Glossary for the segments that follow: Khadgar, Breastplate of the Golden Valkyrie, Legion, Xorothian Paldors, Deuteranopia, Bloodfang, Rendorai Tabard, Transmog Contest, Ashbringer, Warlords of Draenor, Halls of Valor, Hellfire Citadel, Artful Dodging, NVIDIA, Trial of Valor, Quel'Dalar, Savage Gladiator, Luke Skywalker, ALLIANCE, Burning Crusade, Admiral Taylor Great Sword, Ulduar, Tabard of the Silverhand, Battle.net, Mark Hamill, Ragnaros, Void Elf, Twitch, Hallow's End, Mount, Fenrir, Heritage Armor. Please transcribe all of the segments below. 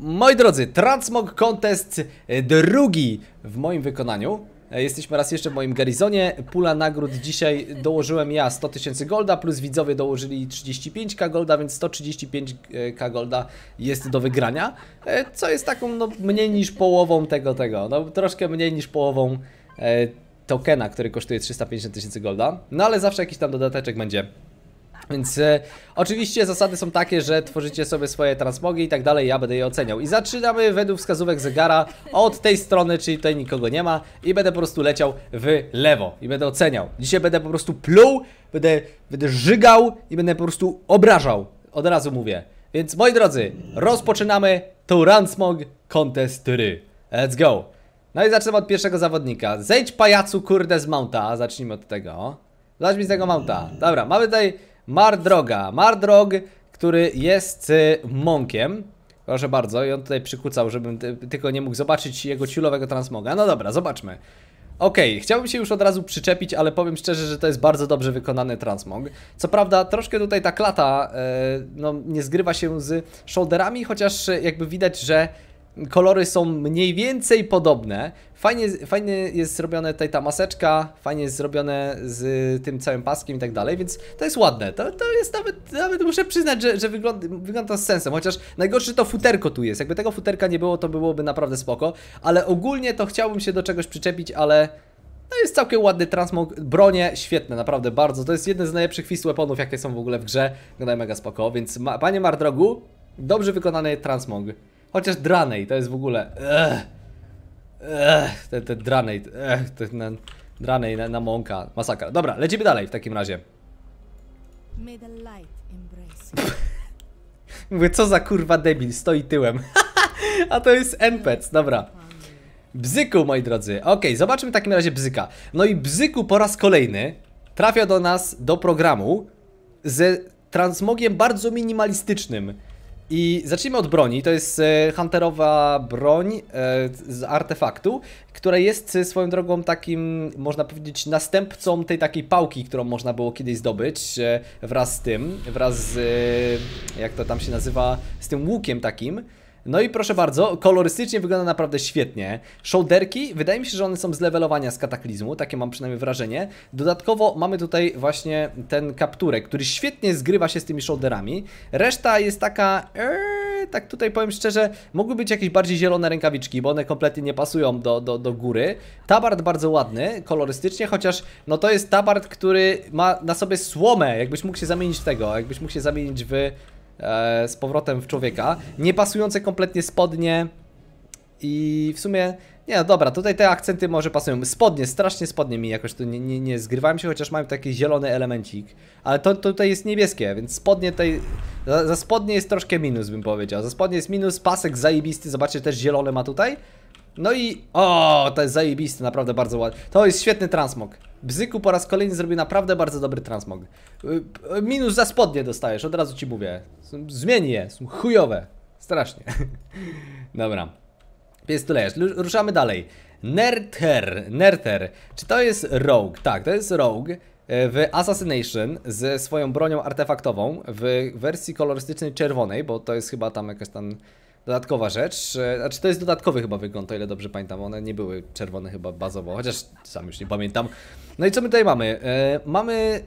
Moi drodzy, Transmog Contest drugi w moim wykonaniu. Jesteśmy raz jeszcze w moim garizonie. Pula nagród dzisiaj dołożyłem ja 100 tysięcy golda, plus widzowie dołożyli 35 000 golda, więc 135 000 golda jest do wygrania. Co jest taką, no, mniej niż połową tego. No, troszkę mniej niż połową tokena, który kosztuje 350 tysięcy golda. No ale zawsze jakiś tam dodateczek będzie. Więc oczywiście zasady są takie, że tworzycie sobie swoje transmogi i tak dalej, ja będę je oceniał. I zaczynamy według wskazówek zegara od tej strony, czyli tutaj nikogo nie ma. I będę po prostu leciał w lewo i będę oceniał. Dzisiaj będę po prostu pluł, będę żygał i będę po prostu obrażał. Od razu mówię. Więc moi drodzy, rozpoczynamy Transmog Contest 3. Let's go. No i zaczynamy od pierwszego zawodnika. Zejdź, pajacu, kurde, z Mounta. Zacznijmy od tego. Zajdź mi z tego Mounta. Dobra, mamy tutaj Mardrog, który jest monkiem. Proszę bardzo, i on tutaj przykucał, żebym tylko nie mógł zobaczyć jego ciulowego transmoga. No dobra, zobaczmy. Okej, chciałbym się już od razu przyczepić, ale powiem szczerze, że to jest bardzo dobrze wykonany transmog. Co prawda troszkę tutaj ta klata no, nie zgrywa się z shoulderami, chociaż jakby widać, że kolory są mniej więcej podobne. Fajnie jest zrobione tutaj ta maseczka, fajnie jest zrobione z tym całym paskiem i tak dalej, więc to jest ładne. To jest nawet muszę przyznać, że wygląda z sensem, chociaż najgorsze to futerko tu jest. Jakby tego futerka nie było, to byłoby naprawdę spoko, ale ogólnie to chciałbym się do czegoś przyczepić, ale to jest całkiem ładny transmog. Bronie świetne, naprawdę bardzo. To jest jeden z najlepszych fist weaponów, jakie są w ogóle w grze. Wygląda mega spoko, więc panie Mardrogu, dobrze wykonany transmog. Chociaż Draenei to jest w ogóle. Ten Draenei. Draenei na mąka. Masakra. Dobra, lecimy dalej w takim razie. Mówię, co za kurwa debil, stoi tyłem. A to jest NPC, dobra. Bzyku, moi drodzy. Okej, zobaczmy w takim razie Bzyka. No i Bzyku po raz kolejny trafia do nas do programu z transmogiem bardzo minimalistycznym. I zacznijmy od broni, to jest hunterowa broń z artefaktu, która jest swoją drogą takim, można powiedzieć, następcą tej takiej pałki, którą można było kiedyś zdobyć wraz z tym, jak to tam się nazywa, z tym łukiem takim. No i proszę bardzo, kolorystycznie wygląda naprawdę świetnie. Shoulderki, wydaje mi się, że one są z levelowania z kataklizmu, takie mam przynajmniej wrażenie. Dodatkowo mamy tutaj właśnie ten kapturek, który świetnie zgrywa się z tymi shoulderami. Reszta jest taka, tak tutaj powiem szczerze, mogły być jakieś bardziej zielone rękawiczki, bo one kompletnie nie pasują do góry. Tabard bardzo ładny, kolorystycznie, chociaż no to jest tabard, który ma na sobie słomę, jakbyś mógł się zamienić w tego, jakbyś mógł się zamienić w... z powrotem w człowieka. Niepasujące kompletnie spodnie. I w sumie, nie, no dobra, tutaj te akcenty może pasują. Spodnie, strasznie spodnie mi jakoś tu nie zgrywałem się, chociaż mają taki zielony elemencik. Ale to tutaj jest niebieskie, więc spodnie tutaj... Za spodnie jest troszkę minus, bym powiedział. Za spodnie jest minus, pasek zajebisty, zobaczcie, też zielony ma tutaj. No i... O, to jest zajebisty, naprawdę bardzo ładny. To jest świetny transmog. Bzyku po raz kolejny zrobił naprawdę bardzo dobry transmog. Minus za spodnie dostajesz, od razu ci mówię. Zmieni je, są chujowe. Strasznie. Dobra. Pies tu lejesz. Ruszamy dalej. Nerter. Czy to jest rogue? Tak, to jest rogue w Assassination ze swoją bronią artefaktową w wersji kolorystycznej czerwonej, bo to jest chyba tam jakaś tam... dodatkowa rzecz, znaczy to jest dodatkowy chyba wygląd, o ile dobrze pamiętam, one nie były czerwone chyba bazowo, chociaż sam już nie pamiętam. No i co my tutaj mamy? Mamy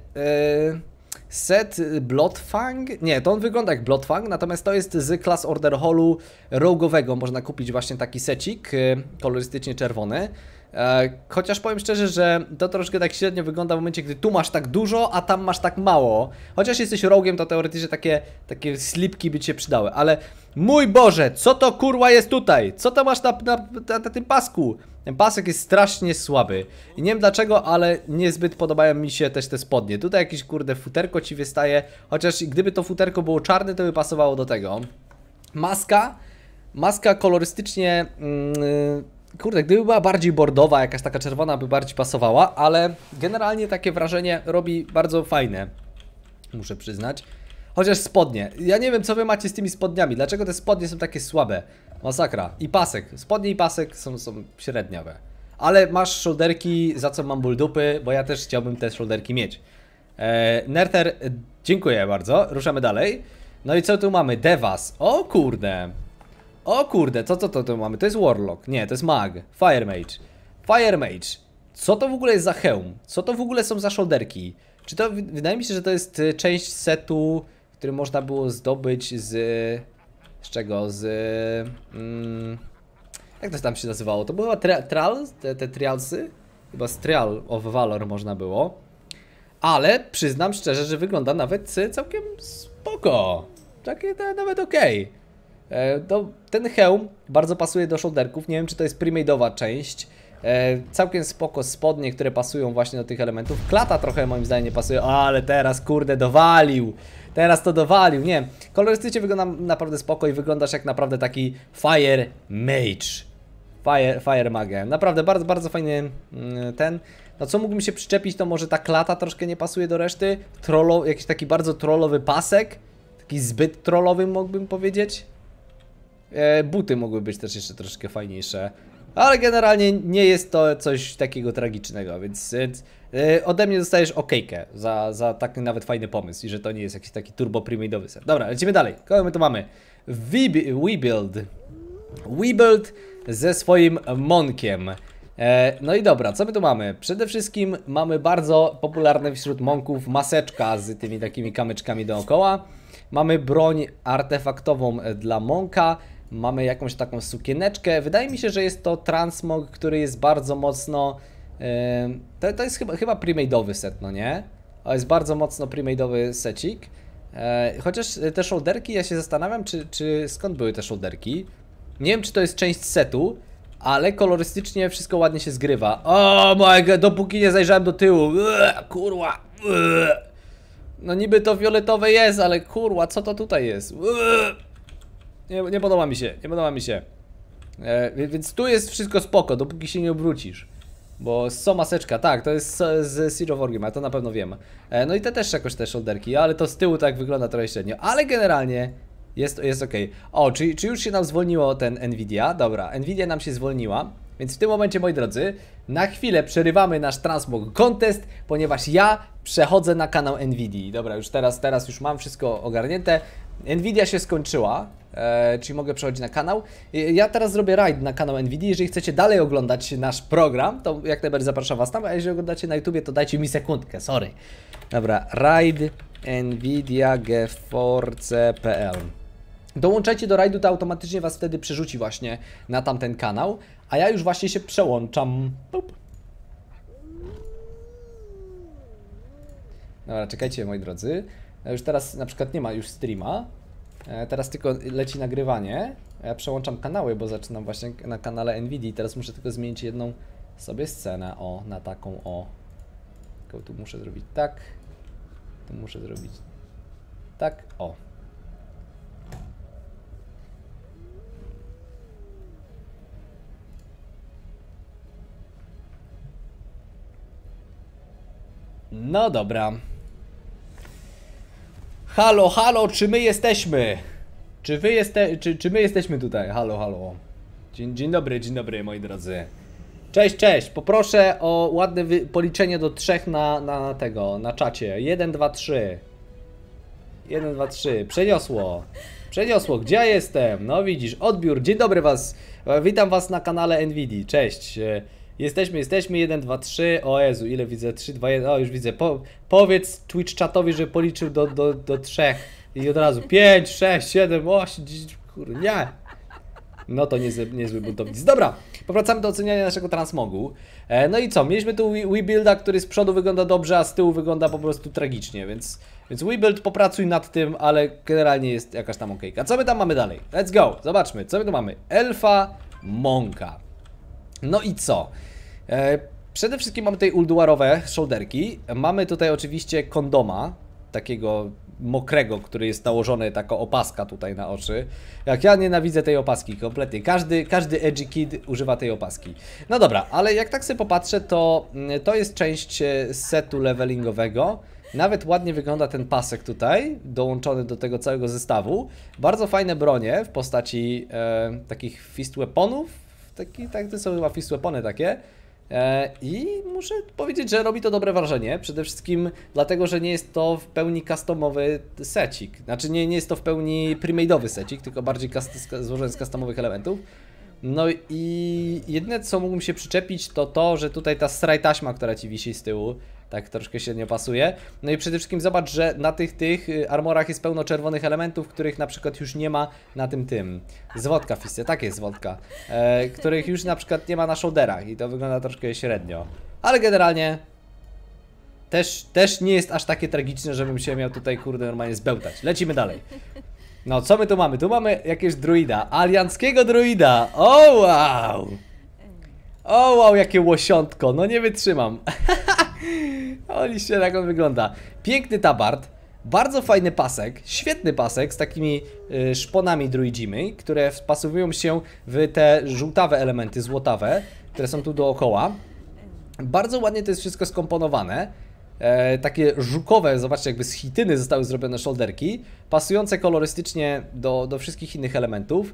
set Bloodfang, nie, to on wygląda jak Bloodfang, natomiast to jest z Class Order Hallu rogue'owego, można kupić właśnie taki secik, kolorystycznie czerwony. Chociaż powiem szczerze, że to troszkę tak średnio wygląda w momencie, gdy tu masz tak dużo, a tam masz tak mało. Chociaż jesteś rogiem, to teoretycznie takie slipki by cię przydały. Ale mój Boże, co to kurwa jest tutaj? Co to masz na tym pasku? Ten pasek jest strasznie słaby. I nie wiem dlaczego, ale niezbyt podobają mi się też te spodnie. Tutaj jakieś kurde futerko ci wystaje. Chociaż gdyby to futerko było czarne, to by pasowało do tego. Maska kolorystycznie... Kurde, gdyby była bardziej bordowa, jakaś taka czerwona by bardziej pasowała, ale generalnie takie wrażenie robi bardzo fajne, muszę przyznać. Chociaż spodnie, ja nie wiem co wy macie z tymi spodniami, dlaczego te spodnie są takie słabe, masakra. I pasek, spodnie i pasek są średniowe. Ale masz shoulderki, za co mam ból dupy, bo ja też chciałbym te shoulderki mieć. Nerter, dziękuję bardzo, ruszamy dalej. No i co tu mamy, Devas, o kurde. O kurde, co to mamy? To jest Warlock. Nie, to jest Mag. Fire Mage. Fire Mage. Co to w ogóle jest za hełm? Co to w ogóle są za shoulderki? Czy to... Wydaje mi się, że to jest część setu, który można było zdobyć z... Z czego? Z... jak to tam się nazywało? To były chyba Trials? Te Trialsy? Chyba z Trial of Valor można było. Ale przyznam szczerze, że wygląda nawet całkiem spoko. Takie nawet okej. Ten hełm bardzo pasuje do shoulderków. Nie wiem, czy to jest premade'owa część. Całkiem spoko spodnie, które pasują właśnie do tych elementów. Klata trochę moim zdaniem nie pasuje, ale teraz kurde dowalił. Teraz to dowalił, nie. Kolorystycznie wygląda naprawdę spoko i wyglądasz jak naprawdę taki Fire Mage. Fire Mage. Naprawdę bardzo, bardzo fajny ten. No co mógłbym się przyczepić, to może ta klata troszkę nie pasuje do reszty. Jakiś taki bardzo trollowy pasek. Taki zbyt trollowy mógłbym powiedzieć. Buty mogły być też jeszcze troszkę fajniejsze. Ale generalnie nie jest to coś takiego tragicznego, więc ode mnie dostajesz okejkę za taki nawet fajny pomysł i że to nie jest jakiś taki turbo premade'owy set. Dobra, lecimy dalej. Kogo my tu mamy? Webuild ze swoim monkiem. No i dobra, co my tu mamy? Przede wszystkim mamy bardzo popularne wśród monków maseczka z tymi takimi kamyczkami dookoła. Mamy broń artefaktową dla monka. Mamy jakąś taką sukieneczkę. Wydaje mi się, że jest to transmog, który jest bardzo mocno... To jest chyba premade'owy set, no nie? To jest bardzo mocno premade'owy secik. Chociaż te shoulderki, ja się zastanawiam, czy skąd były te shoulderki. Nie wiem, czy to jest część setu, ale kolorystycznie wszystko ładnie się zgrywa. O my god, dopóki nie zajrzałem do tyłu. Kurwa. No niby to fioletowe jest, ale kurwa, co to tutaj jest? Nie podoba mi się, więc tu jest wszystko spoko, dopóki się nie obrócisz. Bo są maseczka, tak, to jest z Siege of Orgrim, a to na pewno wiem. No i te też jakoś te shoulderki, ale to z tyłu tak wygląda trochę średnio. Ale generalnie jest ok. O, czy już się nam zwolniło ten NVIDIA? Dobra, NVIDIA nam się zwolniła. Więc w tym momencie, moi drodzy, na chwilę przerywamy nasz Transmog Contest, ponieważ ja przechodzę na kanał NVIDII. Dobra, już teraz już mam wszystko ogarnięte. NVIDIA się skończyła, czyli mogę przechodzić na kanał. Ja teraz zrobię raid na kanał NVIDII. Jeżeli chcecie dalej oglądać nasz program, to jak najbardziej zapraszam was tam, a jeżeli oglądacie na YouTubie, to dajcie mi sekundkę, sorry. Dobra, raid NVIDIA GeForce.pl. Dołączajcie do rajdu, to automatycznie was wtedy przerzuci właśnie na tamten kanał, a ja już właśnie się przełączam. Dobra, czekajcie moi drodzy. Już teraz na przykład nie ma już streama. Teraz tylko leci nagrywanie. Ja przełączam kanały, bo zaczynam właśnie na kanale NVIDII. Teraz muszę tylko zmienić jedną sobie scenę. O, na taką o. Tylko tu muszę zrobić tak. Tu muszę zrobić tak. O. No dobra. Halo, halo, czy my jesteśmy? Czy wy jesteście, czy my jesteśmy tutaj? Halo, halo. Dzień dobry moi drodzy. Cześć, cześć, poproszę o ładne policzenie do 3 na czacie. 1, 2, 3. 1, 2, 3, przeniosło. Przeniosło, gdzie ja jestem? No widzisz, odbiór, dzień dobry was. Witam was na kanale NVIDII, cześć. Jesteśmy, 1, 2, 3, o Jezu, ile widzę, 3, 2, 1, o już widzę, powiedz Twitch chatowi, że policzył do 3 i od razu 5, 6, 7, 8, kurde, nie. No to niezły buntownic. Dobra, powracamy do oceniania naszego transmogu. No i co, mieliśmy tu WeBuilda, który z przodu wygląda dobrze, a z tyłu wygląda po prostu tragicznie, więc WeBuild popracuj nad tym, ale generalnie jest jakaś tam okejka. Co my tam mamy dalej? Let's go, zobaczmy, co my tu mamy? Elfa Monka. No i co? Przede wszystkim mamy tutaj ulduarowe shoulderki. Mamy tutaj oczywiście kondoma, takiego mokrego, który jest nałożony, taka opaska tutaj na oczy. Jak ja nienawidzę tej opaski kompletnie. Każdy edgy kid używa tej opaski. No dobra, ale jak tak sobie popatrzę, to jest część setu levelingowego. Nawet ładnie wygląda ten pasek tutaj, dołączony do tego całego zestawu. Bardzo fajne bronie w postaci takich fist weaponów. Tak, to są chyba fist weapony takie. I muszę powiedzieć, że robi to dobre wrażenie. Przede wszystkim dlatego, że nie jest to w pełni customowy secik. Znaczy nie jest to w pełni premade'owy secik, tylko bardziej złożony z customowych elementów. No i jedyne, co mógłbym się przyczepić, to to, że tutaj ta sraj taśma, która ci wisi z tyłu, tak troszkę średnio pasuje. No i przede wszystkim zobacz, że na tych armorach jest pełno czerwonych elementów, których na przykład już nie ma na tym. Zwodka fisce, tak jest zwodka. Których już na przykład nie ma na shoulderach i to wygląda troszkę średnio. Ale generalnie też nie jest aż takie tragiczne, żebym się miał tutaj kurde normalnie zbełtać. Lecimy dalej. No co my tu mamy? Tu mamy jakiegoś druida. Alianckiego druida. O wow! O wow, jakie łosiątko. No nie wytrzymam. Oliście, jak on wygląda. Piękny tabard, bardzo fajny pasek, świetny pasek z takimi szponami druidzimy, które wpasowują się w te żółtawe elementy, złotawe, które są tu dookoła. Bardzo ładnie to jest wszystko skomponowane. Takie żukowe, zobaczcie, jakby z chityny zostały zrobione shoulderki, pasujące kolorystycznie do wszystkich innych elementów.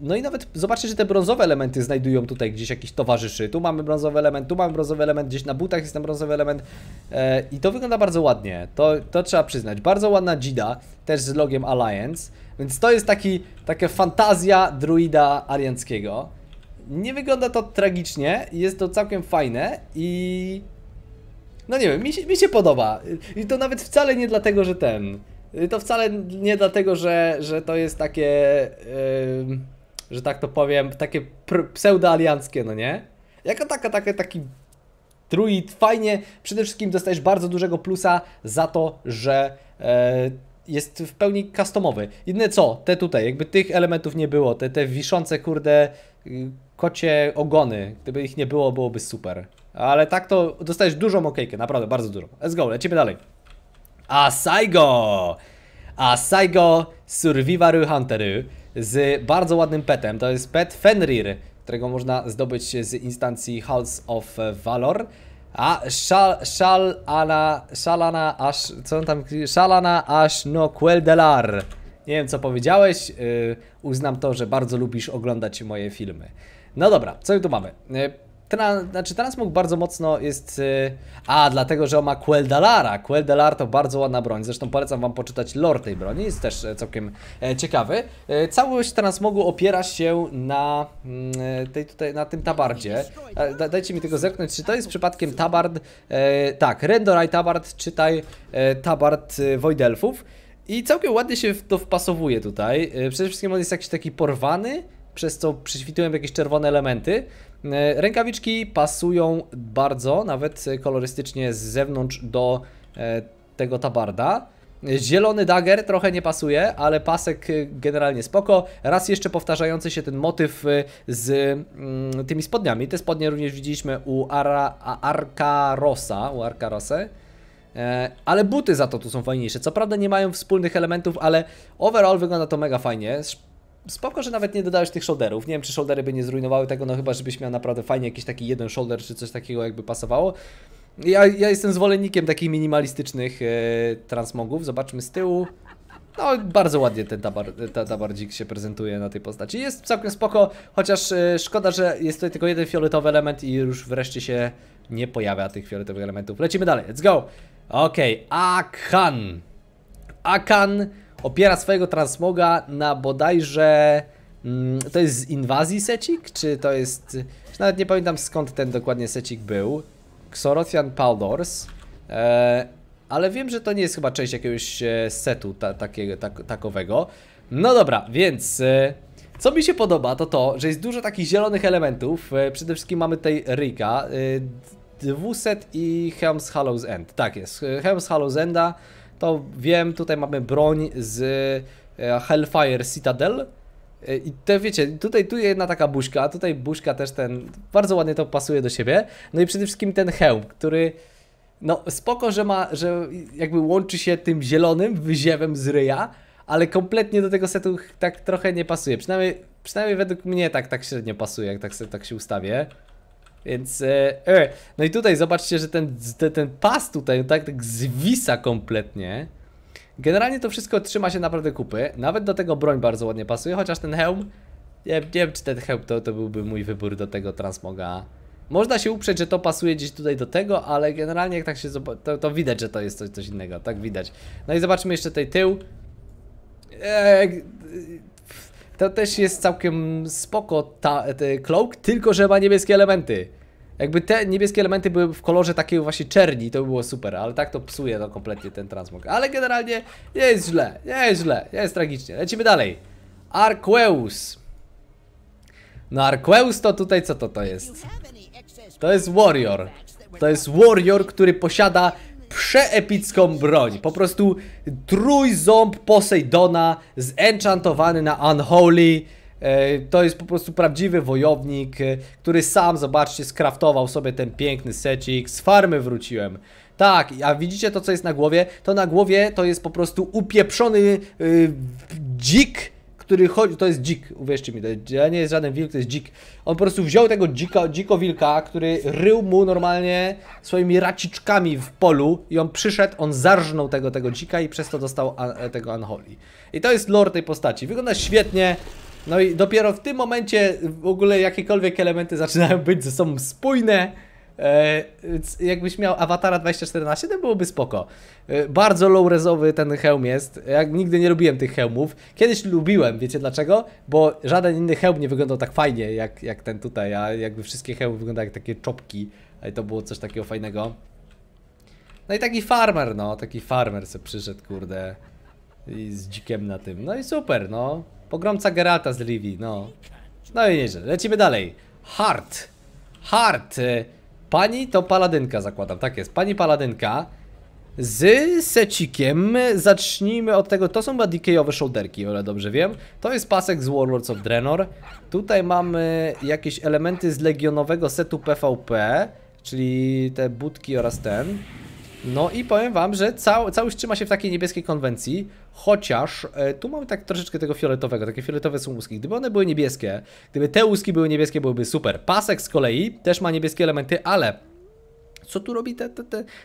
No i nawet zobaczcie, że te brązowe elementy znajdują tutaj gdzieś jakichś towarzyszy. Tu mamy brązowy element, tu mamy brązowy element, gdzieś na butach jest ten brązowy element. I to wygląda bardzo ładnie, to trzeba przyznać. Bardzo ładna dzida, też z logiem Alliance. Więc to jest taka fantazja druida alianckiego. Nie wygląda to tragicznie, jest to całkiem fajne i... No nie wiem, mi się podoba. I to nawet wcale nie dlatego, że to wcale nie dlatego, że to jest takie, że tak to powiem, takie pseudoalianckie, no nie? Jako taki druid, fajnie, przede wszystkim dostajesz bardzo dużego plusa za to, że jest w pełni customowy. Inne co, te tutaj, jakby tych elementów nie było, te wiszące, kurde, kocie ogony, gdyby ich nie było, byłoby super. Ale tak to dostajesz dużą okejkę, naprawdę bardzo dużą. Let's go, lecimy dalej. Asaigo Survivaru Hunteru z bardzo ładnym petem. To jest pet Fenrir, którego można zdobyć z instancji Halls of Valor. A Shalana aż no Quel'Dalar. Nie wiem, co powiedziałeś. Uznam to, że bardzo lubisz oglądać moje filmy. No dobra, co tu mamy? Transmog bardzo mocno jest... dlatego, że on ma Quel'Dalara. Quel'Dalar to bardzo ładna broń. Zresztą polecam wam poczytać lore tej broni. Jest też całkiem ciekawy. Całość Transmogu opiera się na na tym tabardzie. Dajcie mi tylko zerknąć, czy to jest przypadkiem tabard... tak, Rendorai Tabard, czytaj tabard Void Elfów. I całkiem ładnie się to wpasowuje tutaj. Przede wszystkim on jest jakiś taki porwany, przez co przyświtują jakieś czerwone elementy. Rękawiczki pasują bardzo, nawet kolorystycznie z zewnątrz do tego tabarda. Zielony dagger trochę nie pasuje, ale pasek generalnie spoko. Raz jeszcze powtarzający się ten motyw z tymi spodniami. Te spodnie również widzieliśmy u Arkarosa. Ale buty za to tu są fajniejsze. Co prawda nie mają wspólnych elementów, ale overall wygląda to mega fajnie. Spoko, że nawet nie dodałeś tych shoulderów. Nie wiem, czy shouldery by nie zrujnowały tego, no chyba, żebyś miał naprawdę fajnie jakiś taki jeden shoulder, czy coś takiego jakby pasowało. Ja jestem zwolennikiem takich minimalistycznych transmogów. Zobaczmy z tyłu. No, bardzo ładnie ten tabardzik się prezentuje na tej postaci. Jest całkiem spoko, chociaż szkoda, że jest tutaj tylko jeden fioletowy element i już wreszcie się nie pojawia tych fioletowych elementów. Lecimy dalej, let's go! Okej, Akan opiera swojego transmoga na bodajże... to jest z inwazji secik? Czy to jest... Nawet nie pamiętam, skąd ten dokładnie secik był. Xorothian Paldors. Ale wiem, że to nie jest chyba część jakiegoś setu takowego. No dobra, więc... co mi się podoba, to to, że jest dużo takich zielonych elementów. Przede wszystkim mamy tutaj Rika. 200 i Helm's Hallow's End. Tak jest, Helm's Hallow's Enda. To wiem, tutaj mamy broń z Hellfire Citadel. I to wiecie, tutaj tu jedna taka buźka, tutaj buźka też ten, bardzo ładnie to pasuje do siebie. No i przede wszystkim ten hełm, który, no spoko, że ma, że jakby łączy się tym zielonym wyziewem z ryja, ale kompletnie do tego setu tak trochę nie pasuje. Przynajmniej według mnie tak średnio pasuje, jak tak się ustawię. Więc, no i tutaj zobaczcie, że ten pas tutaj tak zwisa kompletnie. Generalnie to wszystko trzyma się naprawdę kupy. Nawet do tego broń bardzo ładnie pasuje, chociaż ten hełm... Nie wiem, czy ten hełm to byłby mój wybór do tego transmoga. Można się uprzeć, że to pasuje gdzieś tutaj do tego, ale generalnie jak tak się to widać, że to jest coś innego, tak widać. No i zobaczmy jeszcze tutaj tył. To też jest całkiem spoko cloak, tylko że ma niebieskie elementy. Jakby te niebieskie elementy były w kolorze takiej właśnie czerni, to by było super, ale tak to psuje no, kompletnie ten transmog. Ale generalnie nie jest źle, nie jest źle, nie jest tragicznie. Lecimy dalej. Arqueus. No Arqueus to tutaj co to jest? To jest warrior. To jest warrior, który posiada przeepicką broń. Po prostu trójząb Posejdona zenchantowany na Unholy. To jest po prostu prawdziwy wojownik, który sam, zobaczcie, skraftował sobie ten piękny secik. Z farmy wróciłem. Tak, a widzicie to co jest na głowie? To na głowie to jest po prostu upieprzony dzik, który chodzi, to jest dzik, uwierzcie mi, to nie jest żaden wilk, to jest dzik. On po prostu wziął tego dziko wilka, który rył mu normalnie swoimi raciczkami w polu i on przyszedł, on zarżnął tego dzika i przez to dostał tego Unholy. I to jest lore tej postaci, wygląda świetnie. No i dopiero w tym momencie w ogóle jakiekolwiek elementy zaczynają być ze sobą spójne. Jakbyś miał awatara 24 na 7 byłoby spoko. Bardzo low-rezowy ten hełm jest. Ja nigdy nie lubiłem tych hełmów. Kiedyś lubiłem, wiecie dlaczego? Bo żaden inny hełm nie wyglądał tak fajnie jak ten tutaj, a jakby wszystkie hełmy wyglądały jak takie czopki. Ale to było coś takiego fajnego. No i taki farmer, no. Taki farmer se przyszedł, kurde. I z dzikiem na tym. No i super, no. Pogromca Geralta z Rivii, no. No i nieźle. Lecimy dalej. Hart. Hart. Pani to paladynka, zakładam, tak jest, pani paladynka z secikiem. Zacznijmy od tego, to są chyba DK-owe shoulderki, o ile dobrze wiem. To jest pasek z Warlords of Draenor. Tutaj mamy jakieś elementy z legionowego setu PvP, czyli te budki oraz ten. No i powiem wam, że całość trzyma się w takiej niebieskiej konwencji. Chociaż tu mamy tak troszeczkę tego fioletowego, takie fioletowe są łuski. Gdyby one były niebieskie, gdyby te łuski były niebieskie, byłyby super. Pasek z kolei też ma niebieskie elementy, ale co tu robi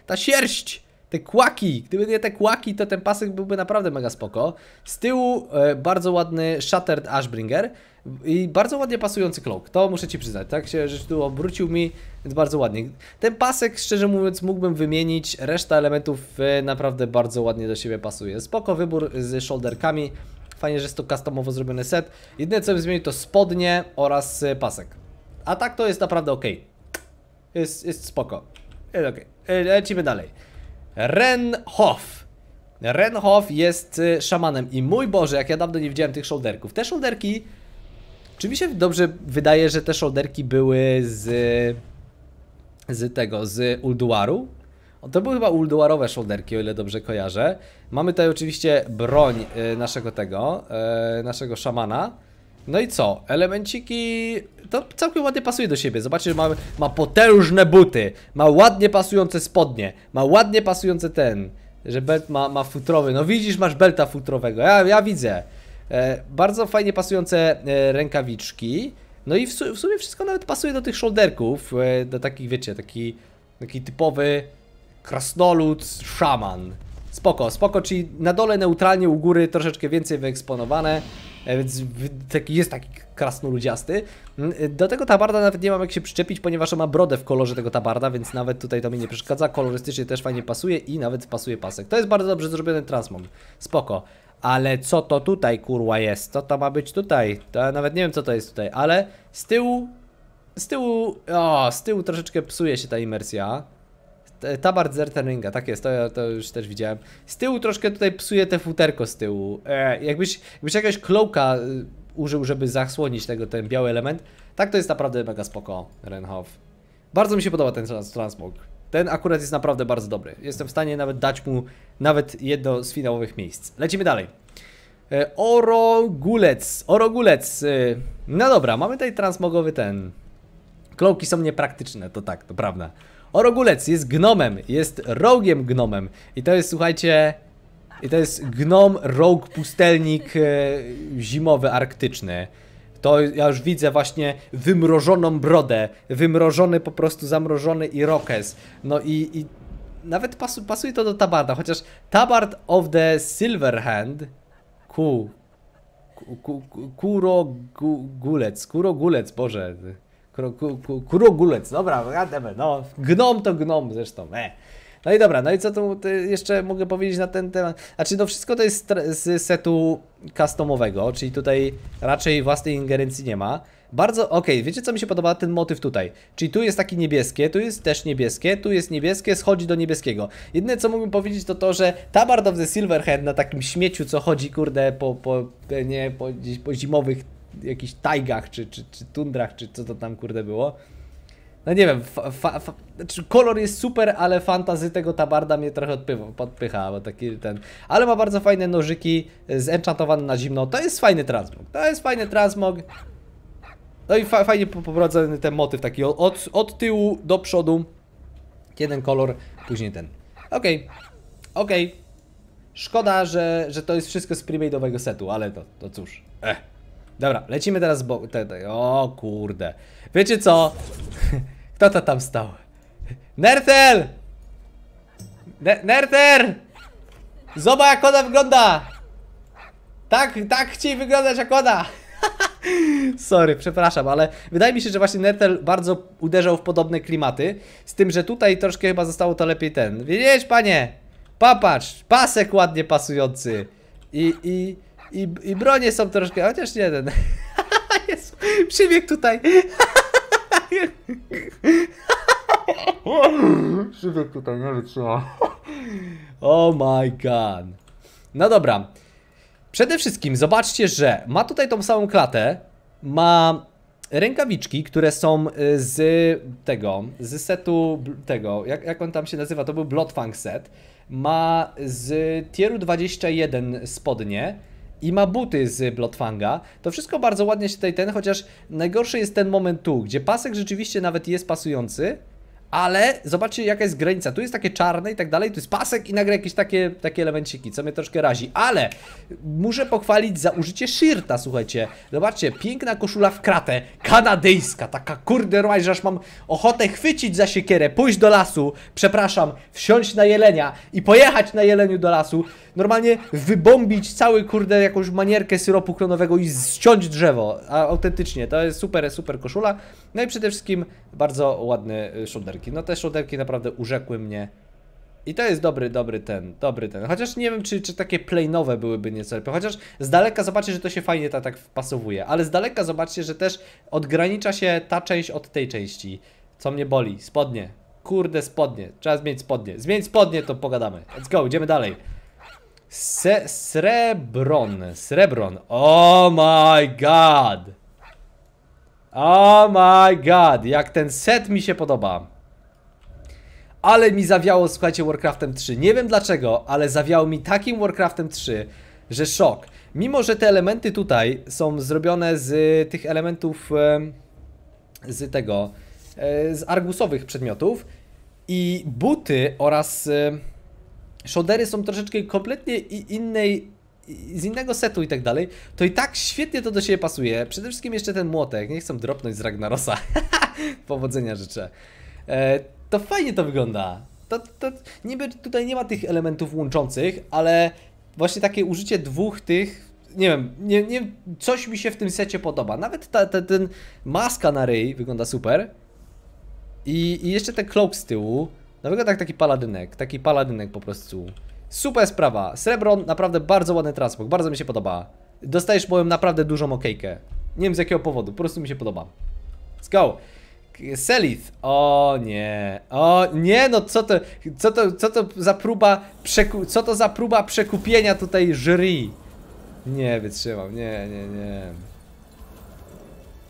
ta sierść? Te kłaki, gdyby nie te kłaki, to ten pasek byłby naprawdę mega spoko. Z tyłu bardzo ładny Shattered Ashbringer i bardzo ładnie pasujący cloak, to muszę ci przyznać, tak się rzecz tu obrócił mi, więc bardzo ładnie. Ten pasek, szczerze mówiąc, mógłbym wymienić, reszta elementów naprawdę bardzo ładnie do siebie pasuje. Spoko wybór z shoulderkami, fajnie, że jest to customowo zrobiony set. Jedyne co bym zmienił to spodnie oraz pasek, a tak to jest naprawdę ok. Jest spoko, jest ok. Lecimy dalej. Renhof. Renhof jest szamanem i mój Boże, jak ja dawno nie widziałem tych shoulderków. Te shoulderki, czy mi się dobrze wydaje, że te shoulderki były z Ulduaru? To były chyba Ulduarowe shoulderki, o ile dobrze kojarzę. Mamy tutaj oczywiście broń naszego szamana. No i co? Elemenciki to całkiem ładnie pasuje do siebie. Zobaczcie, że ma potężne buty, ma ładnie pasujące spodnie, ma ładnie pasujące ten, że belt ma futrowy. No widzisz, masz belta futrowego, ja widzę. Bardzo fajnie pasujące rękawiczki. No i w sumie wszystko nawet pasuje do tych shoulderków, do takich, wiecie, taki typowy krasnolud szaman. Spoko, spoko, czyli na dole neutralnie, u góry troszeczkę więcej wyeksponowane. Więc jest taki krasnoludziasty. Do tego tabarda nawet nie mam jak się przyczepić, ponieważ on ma brodę w kolorze tego tabarda, więc nawet tutaj to mi nie przeszkadza. Kolorystycznie też fajnie pasuje i nawet pasuje pasek. To jest bardzo dobrze zrobiony transmog. Spoko. Ale co to tutaj kurwa jest? Co to ma być tutaj? To ja nawet nie wiem co to jest tutaj, ale z tyłu troszeczkę psuje się ta imersja. Tabard z Erteringa, tak jest, to już też widziałem. Z tyłu troszkę tutaj psuje te futerko z tyłu. Jakbyś jakiegoś cloaka użył, żeby zasłonić ten biały element, tak to jest naprawdę mega spoko, Renhof. Bardzo mi się podoba ten transmog. Ten akurat jest naprawdę bardzo dobry. Jestem w stanie nawet dać mu nawet jedno z finałowych miejsc. Lecimy dalej. Orogulec. Orogulec. No dobra, mamy tutaj transmogowy ten. Cloaki są niepraktyczne, to tak, to prawda. Orogulec jest gnomem, jest rogiem gnomem i to jest, słuchajcie, i to jest gnom, rog, pustelnik zimowy, arktyczny. To ja już widzę właśnie wymrożoną brodę, wymrożony po prostu, zamrożony irokez. No i nawet pasuje to do tabarda, chociaż Tabard of the Silverhand, Kurogulec, Boże. Kurogulec, dobra, no, gnom to gnom zresztą, No i dobra, no i co tu jeszcze mogę powiedzieć na ten temat? Znaczy to wszystko to jest z setu customowego, czyli tutaj raczej własnej ingerencji nie ma. Bardzo, okej, wiecie co mi się podoba? Ten motyw tutaj. Czyli tu jest taki niebieskie, tu jest też niebieskie, tu jest niebieskie, schodzi do niebieskiego. Jedyne co mógłbym powiedzieć to to, że Tabard of the Silverhand na takim śmieciu, co chodzi, kurde, po zimowych jakichś tajgach, czy tundrach, czy co to tam, kurde, było. No nie wiem, kolor jest super, ale fantazy tego tabarda mnie trochę podpycha, bo taki ten... Ale ma bardzo fajne nożyki, zenchantowane na zimno. To jest fajny transmog, No i fajnie poprowadzony ten motyw taki od tyłu do przodu. Jeden kolor, później ten. Okej. Szkoda, że to jest wszystko z premade'owego setu, ale to cóż. Dobra, lecimy teraz z boku. O kurde. Wiecie co? Kto to tam stał? Nertel! Nerter! Zobacz jak ona wygląda! Tak chciej wyglądać jak ona! Sorry, przepraszam, ale wydaje mi się, że właśnie Nertel bardzo uderzał w podobne klimaty. Z tym, że tutaj troszkę chyba zostało to lepiej ten. Widzisz, panie? Popatrz, pasek ładnie pasujący. I bronie są troszkę, chociaż nie ten. Jezu, przybiegł tutaj. Przybiegł tutaj, nie wytrzyma. Oh my god. No dobra. Przede wszystkim zobaczcie, że ma tutaj tą samą klatę. Ma rękawiczki, które są z setu tego, jak on tam się nazywa, to był Bloodfang set. Ma z tieru 21 spodnie. I ma buty z Bloodfanga. To wszystko bardzo ładnie się tutaj chociaż najgorszy jest ten moment tu, gdzie pasek rzeczywiście nawet jest pasujący, ale zobaczcie jaka jest granica. Tu jest takie czarne i tak dalej, tu jest pasek i nagle jakieś takie elemenciki, co mnie troszkę razi. Ale muszę pochwalić za użycie shirta, słuchajcie. Zobaczcie, piękna koszula w kratę, kanadyjska, taka kurde, że aż mam ochotę chwycić za siekierę, pójść do lasu, wsiąść na jelenia i pojechać na jeleniu do lasu. Normalnie wybombić cały kurde jakąś manierkę syropu klonowego i ściąć drzewo. A autentycznie, to jest super, super koszula. No i przede wszystkim bardzo ładne szolderki. No te szolderki naprawdę urzekły mnie. I to jest dobry ten. Chociaż nie wiem, czy takie plainowe byłyby nieco lepiej. Chociaż z daleka zobaczcie, że to się fajnie tak wpasowuje. Ale z daleka zobaczcie, że też odgranicza się ta część od tej części. Co mnie boli, spodnie. Kurde spodnie, trzeba zmienić spodnie. Zmień spodnie, to pogadamy. Let's go, idziemy dalej. Srebron. Oh my god. Oh my god. Jak ten set mi się podoba. Ale mi zawiało, słuchajcie, Warcraftem 3. Nie wiem dlaczego, ale zawiało mi takim Warcraftem 3, że szok. Mimo, że te elementy tutaj są zrobione z tych elementów z argusowych przedmiotów i buty oraz... Shouldery są troszeczkę kompletnie z innego setu i tak dalej, to i tak świetnie to do siebie pasuje. Przede wszystkim jeszcze ten młotek, nie chcę dropnąć z Ragnarosa. Powodzenia życzę. To fajnie to wygląda. To niby tutaj nie ma tych elementów łączących, ale właśnie takie użycie dwóch tych, nie wiem, coś mi się w tym secie podoba. Nawet ten maska na ryj wygląda super. I jeszcze ten cloak z tyłu. No wygląda tak taki paladynek po prostu. Super sprawa, Srebron, naprawdę bardzo ładny transmog, bardzo mi się podoba. Dostajesz moją naprawdę dużą okejkę. Nie wiem z jakiego powodu, po prostu mi się podoba. Let's go. Selith, o nie, no co to za próba przekupienia tutaj jury. Nie wytrzymam, nie.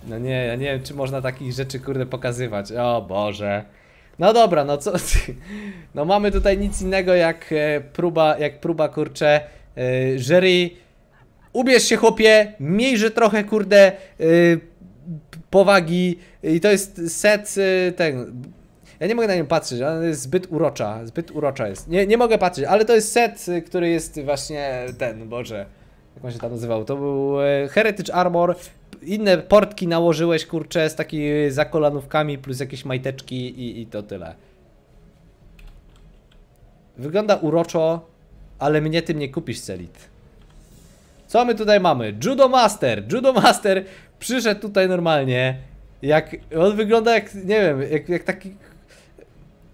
No nie, ja nie wiem czy można takich rzeczy kurde pokazywać, o Boże. No dobra, no co? No mamy tutaj nic innego jak próba kurczę jury. Ubierz się chłopie, miejże trochę kurde powagi. I to jest set ten. Ja nie mogę na nią patrzeć, ona jest zbyt urocza jest. Nie mogę patrzeć, ale to jest set, który jest właśnie ten, Boże, jak on się tam nazywał, to był Heritage Armor. Inne portki nałożyłeś, kurczę, z takimi zakolanówkami plus jakieś majteczki i to tyle. Wygląda uroczo, ale mnie tym nie kupisz, Celit. Co my tutaj mamy? Judo Master! Judo Master przyszedł tutaj normalnie Jak on wygląda jak, nie wiem, jak taki...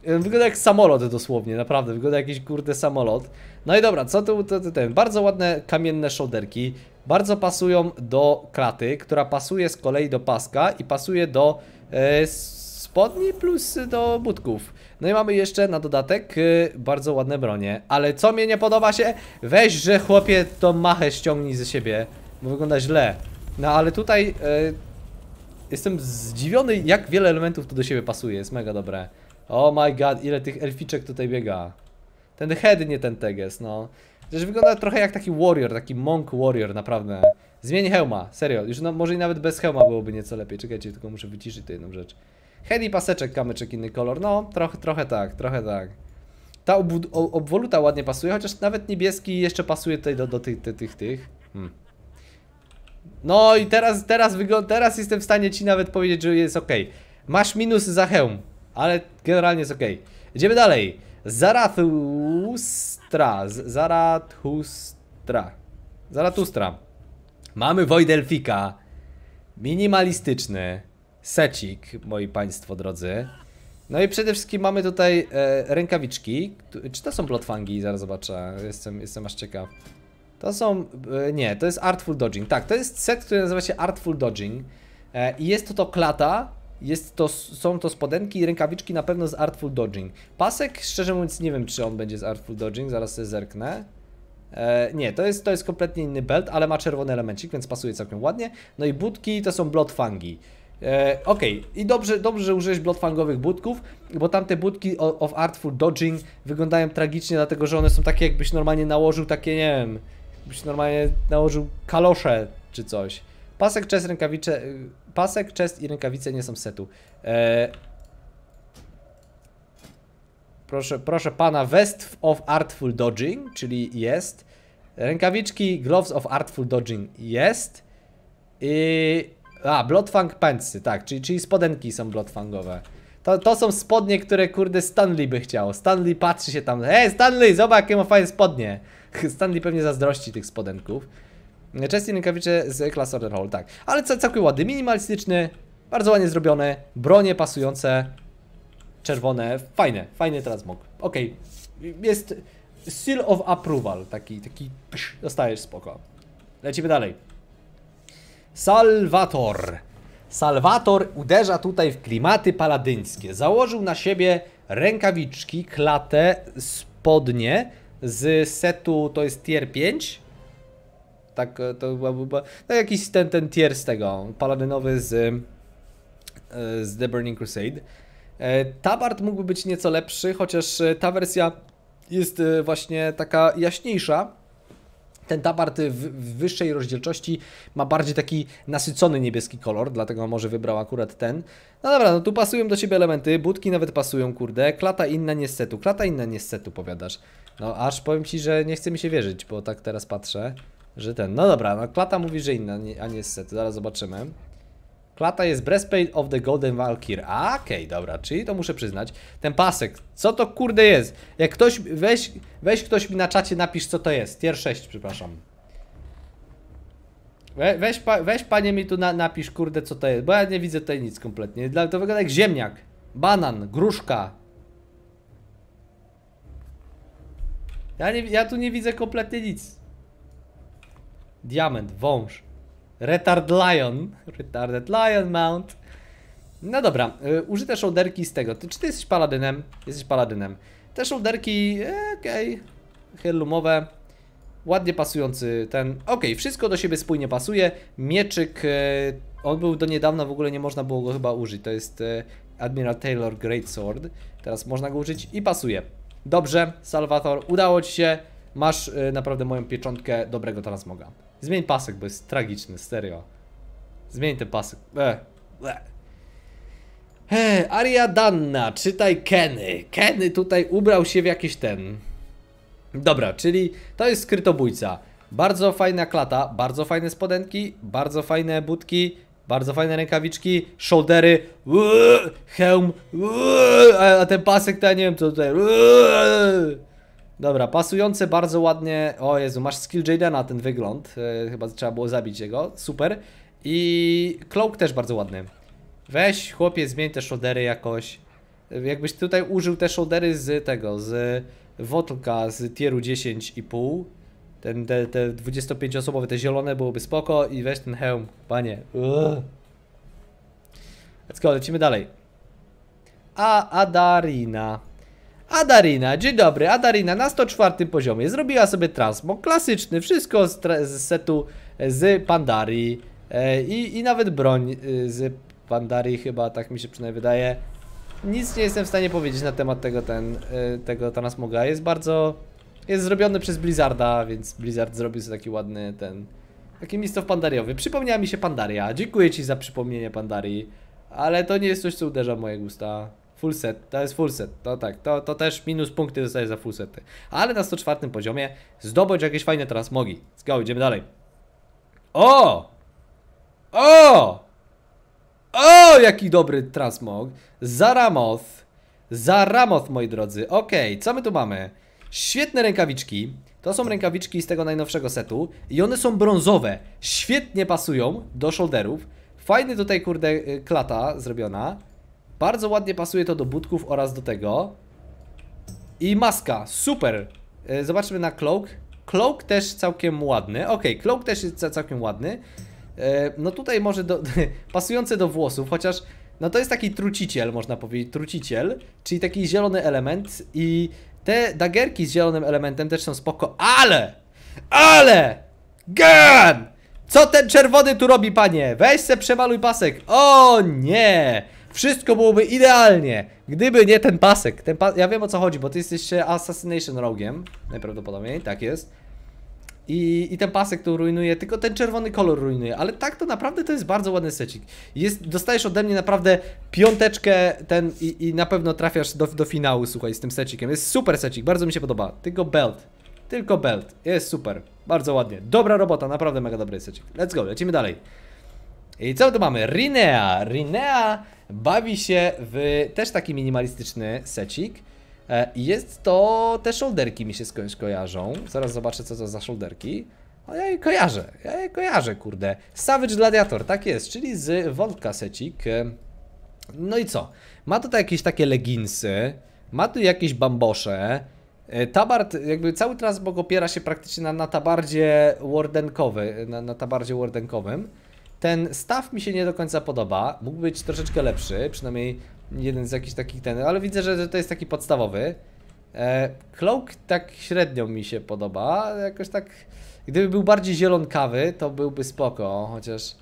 Wygląda jak samolot dosłownie, naprawdę, wygląda jak jakiś kurde samolot. No i dobra, co tu, bardzo ładne kamienne szoderki. Bardzo pasują do klaty, która pasuje z kolei do paska i pasuje do spodni plus do butków. No i mamy jeszcze na dodatek bardzo ładne bronie. Ale co mnie nie podoba się? Weź, że chłopie tą machę ściągnij ze siebie, bo wygląda źle. No ale tutaj jestem zdziwiony, jak wiele elementów tu do siebie pasuje, jest mega dobre. Oh my god, ile tych elficzek tutaj biega. Ten head, nie ten teges, no. Przecież wygląda trochę jak taki warrior, taki monk warrior, naprawdę. Zmień hełma, serio, już no, może i nawet bez hełma byłoby nieco lepiej. Czekajcie, tylko muszę wyciszyć tę jedną rzecz. Head i paseczek, kamyczek, inny kolor, no, trochę tak, Ta obwoluta ładnie pasuje, chociaż nawet niebieski jeszcze pasuje tutaj do tych. No i teraz jestem w stanie ci nawet powiedzieć, że jest ok. Masz minus za hełm, ale generalnie jest ok. Idziemy dalej. Zaratustra. Mamy Void Elfika. Minimalistyczny secik, moi państwo drodzy. No i przede wszystkim mamy tutaj rękawiczki. Czy to są Bloodfangi? Zaraz zobaczę, jestem aż ciekaw. To są... nie, to jest Artful Dodging. Tak, to jest set, który nazywa się Artful Dodging. I jest to klata. Są to spodenki i rękawiczki na pewno z Artful Dodging. Pasek, szczerze mówiąc, nie wiem, czy on będzie z Artful Dodging, zaraz sobie zerknę. Nie, to jest kompletnie inny belt, ale ma czerwony elemencik, więc pasuje całkiem ładnie. No i budki to są Bloodfangi. Okej, i dobrze, że użyłeś Bloodfangowych budków, bo tamte budki of Artful Dodging wyglądają tragicznie, dlatego że one są takie, jakbyś normalnie nałożył takie, nie wiem, jakbyś normalnie nałożył kalosze czy coś. Pasek, chest i rękawice nie są setu. Proszę pana, Vest of Artful Dodging, czyli jest. Rękawiczki Gloves of Artful Dodging jest. I... Bloodfang pędzcy, tak, czyli spodenki są bloodfangowe. To są spodnie, które kurde Stanley by chciał. Stanley patrzy się tam, hej Stanley, zobacz jakie ma fajne spodnie. Stanley pewnie zazdrości tych spodenków. Częściej rękawicze z Class Order Hall, tak. Ale całkiem ładny, minimalistyczny, bardzo ładnie zrobione, bronie pasujące, czerwone, fajny transmog. Okej, jest Seal of Approval, taki psz, dostajesz, spoko. Lecimy dalej. Salvator uderza tutaj w klimaty paladyńskie. Założył na siebie rękawiczki, klatę, spodnie z setu, to jest tier 5. Tak, to była no jakiś ten tier z tego, paladynowy z The Burning Crusade. Tabard mógłby być nieco lepszy, chociaż ta wersja jest właśnie taka jaśniejsza. Ten tabard w wyższej rozdzielczości ma bardziej taki nasycony niebieski kolor, dlatego może wybrał akurat ten. No dobra, no tu pasują do siebie elementy, budki nawet pasują, kurde. Klata inna niestetu, powiadasz. No aż powiem ci, że nie chce mi się wierzyć, bo tak teraz patrzę. Że ten, no dobra, no klata mówi, że inna, a nie jest set, zaraz zobaczymy. Klata jest Breastplate of the Golden Valkyrie, okej, dobra, czyli to muszę przyznać. Ten pasek, co to kurde jest? Jak ktoś, weź ktoś mi na czacie napisz co to jest, tier 6, przepraszam. Weź panie mi tu napisz kurde co to jest, bo ja nie widzę tutaj nic kompletnie. To wygląda jak ziemniak, banan, gruszka. Ja tu nie widzę kompletnie nic. Diament, wąż, Retarded Lion Mount. No dobra, użyte shoulderki z tego. Czy ty jesteś paladynem? Jesteś paladynem. Te shoulderki, okej, helumowe, ładnie pasujący ten. Okej, wszystko do siebie spójnie pasuje. Mieczyk, on był do niedawna, w ogóle nie można było go chyba użyć. To jest Admiral Taylor Great Sword. Teraz można go użyć i pasuje. Dobrze, Salvator, udało ci się. Masz naprawdę moją pieczątkę dobrego transmoga. Zmień pasek, bo jest tragiczny, serio. Zmień ten pasek. Ariadanna, czytaj Kenny. Kenny tutaj ubrał się w jakiś ten. Dobra, czyli to jest skrytobójca. Bardzo fajna klata, bardzo fajne spodenki, bardzo fajne budki, bardzo fajne rękawiczki, shouldery, hełm, a ten pasek to ja nie wiem co tutaj. Dobra, pasujące bardzo ładnie. O Jezu, masz skill Jadena, ten wygląd. Chyba trzeba było zabić jego. Super. I cloak też bardzo ładny. Weź, chłopie, zmień te shouldery jakoś. Jakbyś tutaj użył te shouldery z tego, z Wotlka z tieru 10,5. Te 25-osobowe, te zielone byłoby spoko i weź ten hełm, panie. Ugh. Let's go, lecimy dalej. Adarina. Adarina, dzień dobry. Adarina na 104 poziomie zrobiła sobie transmog klasyczny, wszystko z setu z Pandarii i nawet broń z Pandarii chyba, tak mi się przynajmniej wydaje. Nic nie jestem w stanie powiedzieć na temat tego transmoga, jest bardzo... Jest zrobiony przez Blizzarda, więc Blizzard zrobił sobie taki ładny taki mistow pandariowy. Przypomniała mi się Pandaria, dziękuję ci za przypomnienie Pandarii. Ale to nie jest coś, co uderza w moje gusta. Full set, to jest full set, to tak, to też minus punkty dostaje za full sety. Ale na 104 poziomie zdobądź jakieś fajne transmogi. Let's go, idziemy dalej. O! O! O! Jaki dobry transmog. Zaramoth. Zaramoth, moi drodzy. Okej, co my tu mamy? Świetne rękawiczki. To są rękawiczki z tego najnowszego setu. I one są brązowe. Świetnie pasują do shoulderów. Fajny tutaj, kurde, klata zrobiona. Bardzo ładnie pasuje to do butków oraz do tego. I maska, super. Zobaczmy na cloak. Cloak też całkiem ładny. Okej, cloak też jest całkiem ładny. No tutaj może pasujące do włosów, chociaż no to jest taki truciciel, można powiedzieć, truciciel, czyli taki zielony element i te dagerki z zielonym elementem też są spoko, ale! Ale! Gun! Co ten czerwony tu robi, panie? Weź se przemaluj pasek. O nie! Wszystko byłoby idealnie, gdyby nie ten pasek. Ja wiem, o co chodzi, bo ty jesteś Assassination Rogue'iem, najprawdopodobniej, tak jest. I ten pasek tu rujnuje, tylko ten czerwony kolor rujnuje, ale tak to naprawdę to jest bardzo ładny secik. Dostajesz ode mnie naprawdę piąteczkę i na pewno trafiasz do finału, słuchaj, z tym secikiem. Jest super secik, bardzo mi się podoba. Tylko belt, jest super, bardzo ładnie. Dobra robota, naprawdę mega dobry secik. Let's go, lecimy dalej. I co tu mamy? Rinea. Rinea bawi się w też taki minimalistyczny secik. Jest to... te shoulderki mi się skądś kojarzą. Zaraz zobaczę, co to za shoulderki. O, ja je kojarzę, kurde. Savage Gladiator, tak jest, czyli z Wodka secik. No i co? Ma tutaj jakieś takie leginsy, ma tu jakieś bambosze. Tabard, jakby cały transmog opiera się praktycznie na tabardzie wardenkowym, na tabardzie wardenkowym. Ten staw mi się nie do końca podoba, mógł być troszeczkę lepszy, przynajmniej jeden z jakichś takich ale widzę, że to jest taki podstawowy. Cloak tak średnio mi się podoba, jakoś tak, gdyby był bardziej zielonkawy, to byłby spoko, chociaż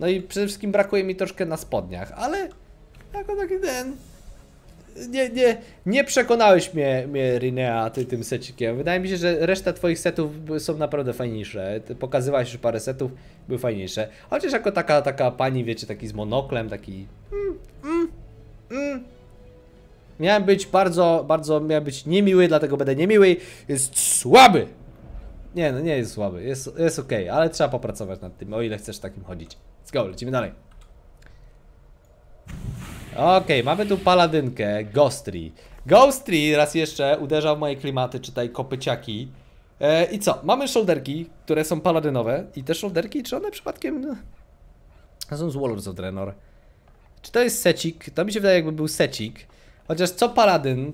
no i przede wszystkim brakuje mi troszkę na spodniach, ale jako taki nie przekonałeś mnie Rinea, ty tym secikiem. Wydaje mi się, że reszta twoich setów są naprawdę fajniejsze. Ty pokazywałeś już parę setów, były fajniejsze. Chociaż jako taka pani, wiecie, taki z monoklem, taki... Miałem być miałem być niemiły, dlatego będę niemiły. Jest słaby! Nie, no nie jest słaby, jest okej, ale trzeba popracować nad tym, o ile chcesz takim chodzić. Let's go, lecimy dalej. Okej, mamy tu paladynkę, Ghostry. Ghostry raz jeszcze uderza w moje klimaty, czytaj kopyciaki. I co? Mamy shoulderki, które są paladynowe. I te shoulderki, czy one przypadkiem... są z Warlords of Draenor. Czy to jest secik? To mi się wydaje, jakby był secik. Chociaż co paladyn...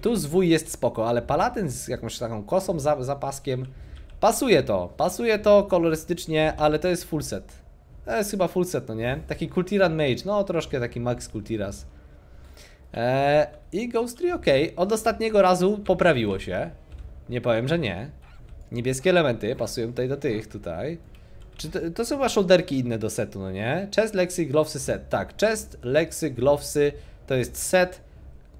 Tu zwój jest spoko, ale paladyn z jakąś taką kosą za paskiem. Pasuje to kolorystycznie, ale to jest full set. To jest chyba full set, no nie? Taki Kultiran Mage, no troszkę taki Max Kultiras. I Ghostry, okej. Od ostatniego razu poprawiło się. Nie powiem, że nie. Niebieskie elementy pasują tutaj do tych, tutaj. Czy to są chyba shoulderki inne do setu, no nie? Chest, Lexy, Glovesy, set. Tak, Chest, Lexy, Glovesy to jest set.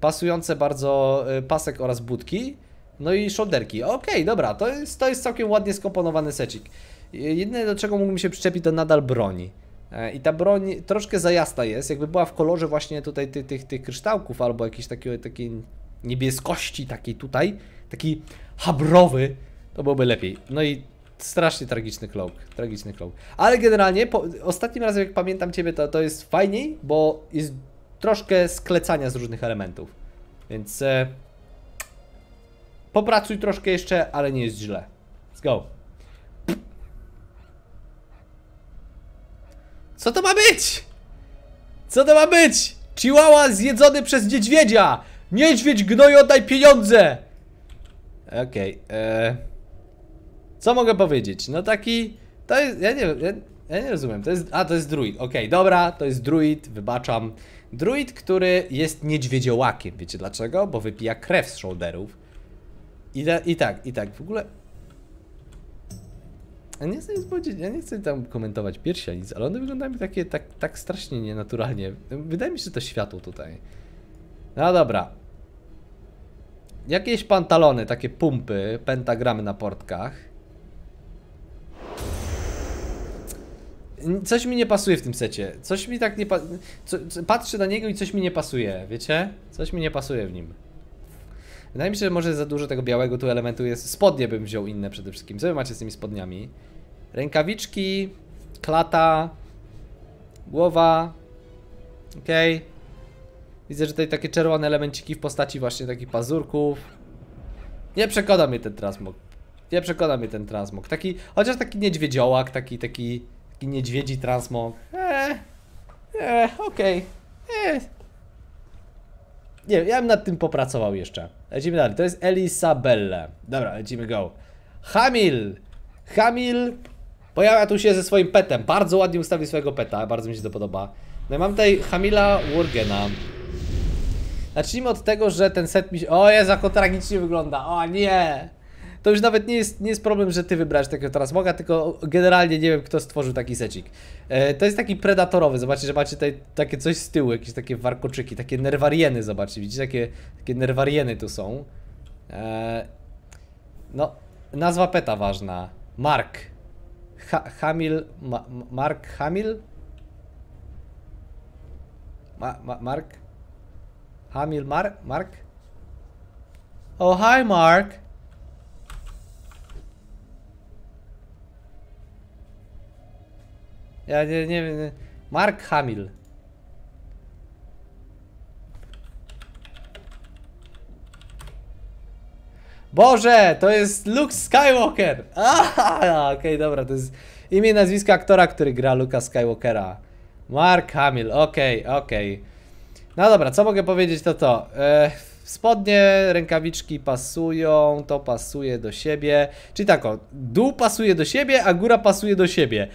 Pasujące bardzo pasek oraz budki. No i shoulderki. Okej, dobra, to jest całkiem ładnie skomponowany secik. Jedyne, do czego mógłbym się przyczepić, to nadal broń. I ta broń troszkę za jasna jest, jakby była w kolorze właśnie tutaj tych kryształków albo jakiejś takiej niebieskości takiej tutaj, taki habrowy, to byłoby lepiej. No i strasznie tragiczny cloak. Ale generalnie, ostatnim razem jak pamiętam Ciebie, to jest fajniej, bo jest troszkę sklecania z różnych elementów. Więc popracuj troszkę jeszcze, ale nie jest źle. Let's go. Co to ma być? Co to ma być? Chihuahua zjedzony przez niedźwiedzia! Niedźwiedź gnoju, oddaj pieniądze! Okej, co mogę powiedzieć? No taki... To jest... Ja nie rozumiem, to jest... A, to jest druid, okej, dobra, to jest druid, wybaczam. Druid, który jest niedźwiedziołakiem, wiecie dlaczego? Bo wypija krew z shoulderów. I tak, w ogóle... Ja nie chcę tam komentować piersi ani nic, ale one wyglądają mi takie, tak strasznie nienaturalnie. Wydaje mi się, że to światło tutaj. No dobra. Jakieś pantalony, takie pumpy, pentagramy na portkach. Coś mi nie pasuje w tym secie. Coś mi tak nie pasuje. Patrzę na niego i coś mi nie pasuje, wiecie? Coś mi nie pasuje w nim. Wydaje mi się, że może za dużo tego białego tu elementu jest. Spodnie bym wziął inne przede wszystkim. Co wy macie z tymi spodniami? Rękawiczki, klata, głowa. Okej. Widzę, że tutaj takie czerwone elemenciki w postaci właśnie takich pazurków. Nie przekona mnie ten transmog. Nie przekona mnie ten transmog. Taki, chociaż taki niedźwiedziołak, taki niedźwiedzi transmog. Okej. Nie wiem, ja bym nad tym popracował jeszcze. Lecimy dalej, to jest Elisabelle. Dobra, lecimy go. Hamill! Hamill pojawia tu się ze swoim petem. Bardzo ładnie ustawił swojego peta, bardzo mi się to podoba. No i mam tutaj Hamilla Worgena. Zacznijmy od tego, że ten set mi się... O Jezu, jak to tragicznie wygląda, o nie! To już nawet nie jest problem, że ty wybrałeś takiego transmoga, tylko generalnie nie wiem, kto stworzył taki secik. To jest taki predatorowy, zobaczcie, że macie tutaj takie coś z tyłu, jakieś takie warkoczyki, takie nerwarieny, zobaczcie, widzicie, takie nerwarieny tu są. No, nazwa peta ważna. Mark. Hamill. Mark Hamill? Mark? Hamill Mark? Oh, hi Mark! Ja nie wiem. Mark Hamill. Boże, to jest Luke Skywalker. Okej, dobra, to jest imię i nazwisko aktora, który gra Luke'a Skywalkera. Mark Hamill, okej. No dobra, co mogę powiedzieć, to to. Spodnie, rękawiczki pasują, to pasuje do siebie. Czyli tak, o, dół pasuje do siebie, a góra pasuje do siebie.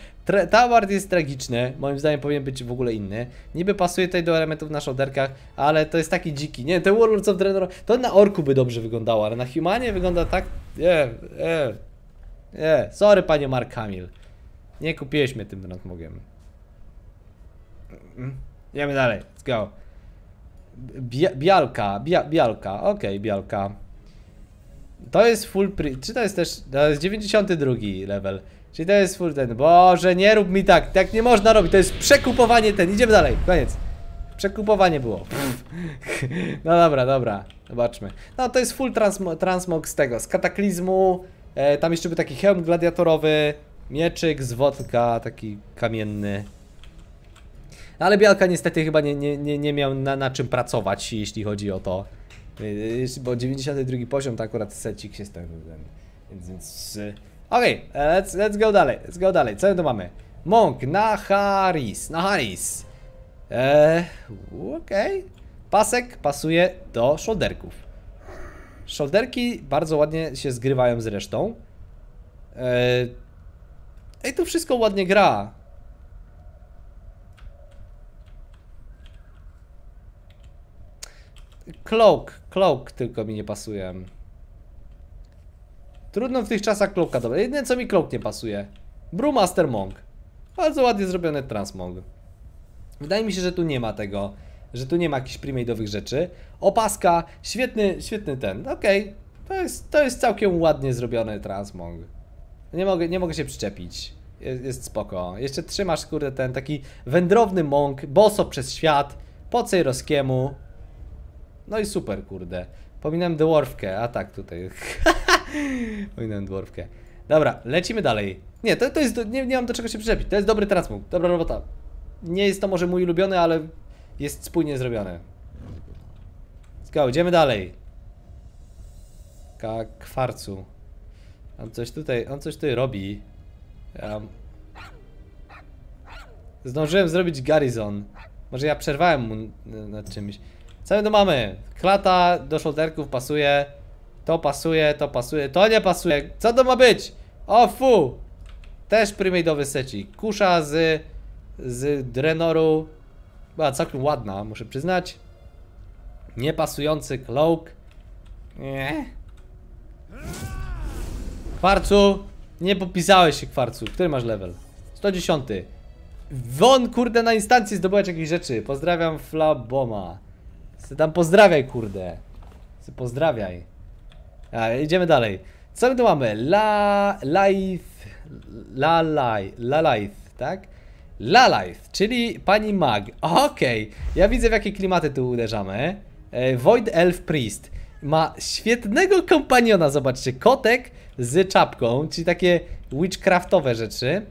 Tabard jest tragiczny, moim zdaniem powinien być w ogóle inny. Niby pasuje tutaj do elementów na shoulderkach, ale to jest taki dziki. Nie, te Warlords of Draenor, to na orku by dobrze wyglądało, ale na humanie wygląda tak... Sorry panie Mark Hamill. Nie kupiłeś mnie tym transmogiem. Idziemy dalej, let's go. Bialka, okej, bialka. To jest full print, czy to jest też, to jest 92 level. Czyli to jest full ten, Boże, nie rób mi tak, tak nie można robić, to jest przekupowanie ten, idziemy dalej, koniec. Przekupowanie było. No dobra, zobaczmy. No to jest full transmog z tego, z kataklizmu, tam jeszcze był taki hełm gladiatorowy, mieczyk z wodka, taki kamienny. Ale bialka niestety chyba nie miał na czym pracować, jeśli chodzi o to. Bo 92 poziom to akurat secik się stał. Więc... Okej, let's go dalej. Co my tu mamy? Monk, Naharis. Okej. Pasek pasuje do shoulderków. Shoulderki bardzo ładnie się zgrywają z resztą. Ej, tu wszystko ładnie gra. Cloak tylko mi nie pasuje. Trudno w tych czasach cloaka dobra. Jedyne co mi cloak nie pasuje. Brewmaster Monk. Bardzo ładnie zrobione transmog. Wydaje mi się, że tu nie ma tego. Że tu nie ma jakichś premade'owych rzeczy. Opaska. Świetny ten. Okej. To jest całkiem ładnie zrobiony transmog. Nie mogę się przyczepić. Jest spoko. Jeszcze trzymasz kurde ten taki wędrowny monk. Boso przez świat. Po Cejroskiemu. No i super, kurde. Pominąłem dwarfkę, a tak tutaj. Pominąłem dwarfkę. Dobra, lecimy dalej. Nie, to jest. Nie mam do czego się przyczepić. To jest dobry transmog, dobra robota. Nie jest to może mój ulubiony, ale jest spójnie zrobiony. Go, idziemy dalej. Kwarcu. On coś tutaj robi. Zdążyłem zrobić garnizon. Może ja przerwałem mu nad czymś. Co my tu mamy? Klata do shoulderków pasuje. To pasuje, to pasuje, to nie pasuje. Co to ma być? O fu! Też prymidowy secik. Kusza z Drenoru. Była całkiem ładna, muszę przyznać. Niepasujący cloak. Nie. Kwarcu, nie popisałeś się, Kwarcu. Który masz level? 110. Won, kurde, na instancji zdobyłeś jakieś rzeczy. Pozdrawiam Flaboma. Ty tam pozdrawiaj, kurde. Ty pozdrawiaj. A, idziemy dalej. Co my tu mamy? La life, tak? La life, czyli pani mag. Okej, ja widzę, w jakie klimaty tu uderzamy. Void Elf Priest. Ma świetnego kompaniona, zobaczcie. Kotek z czapką, czyli takie witchcraftowe rzeczy.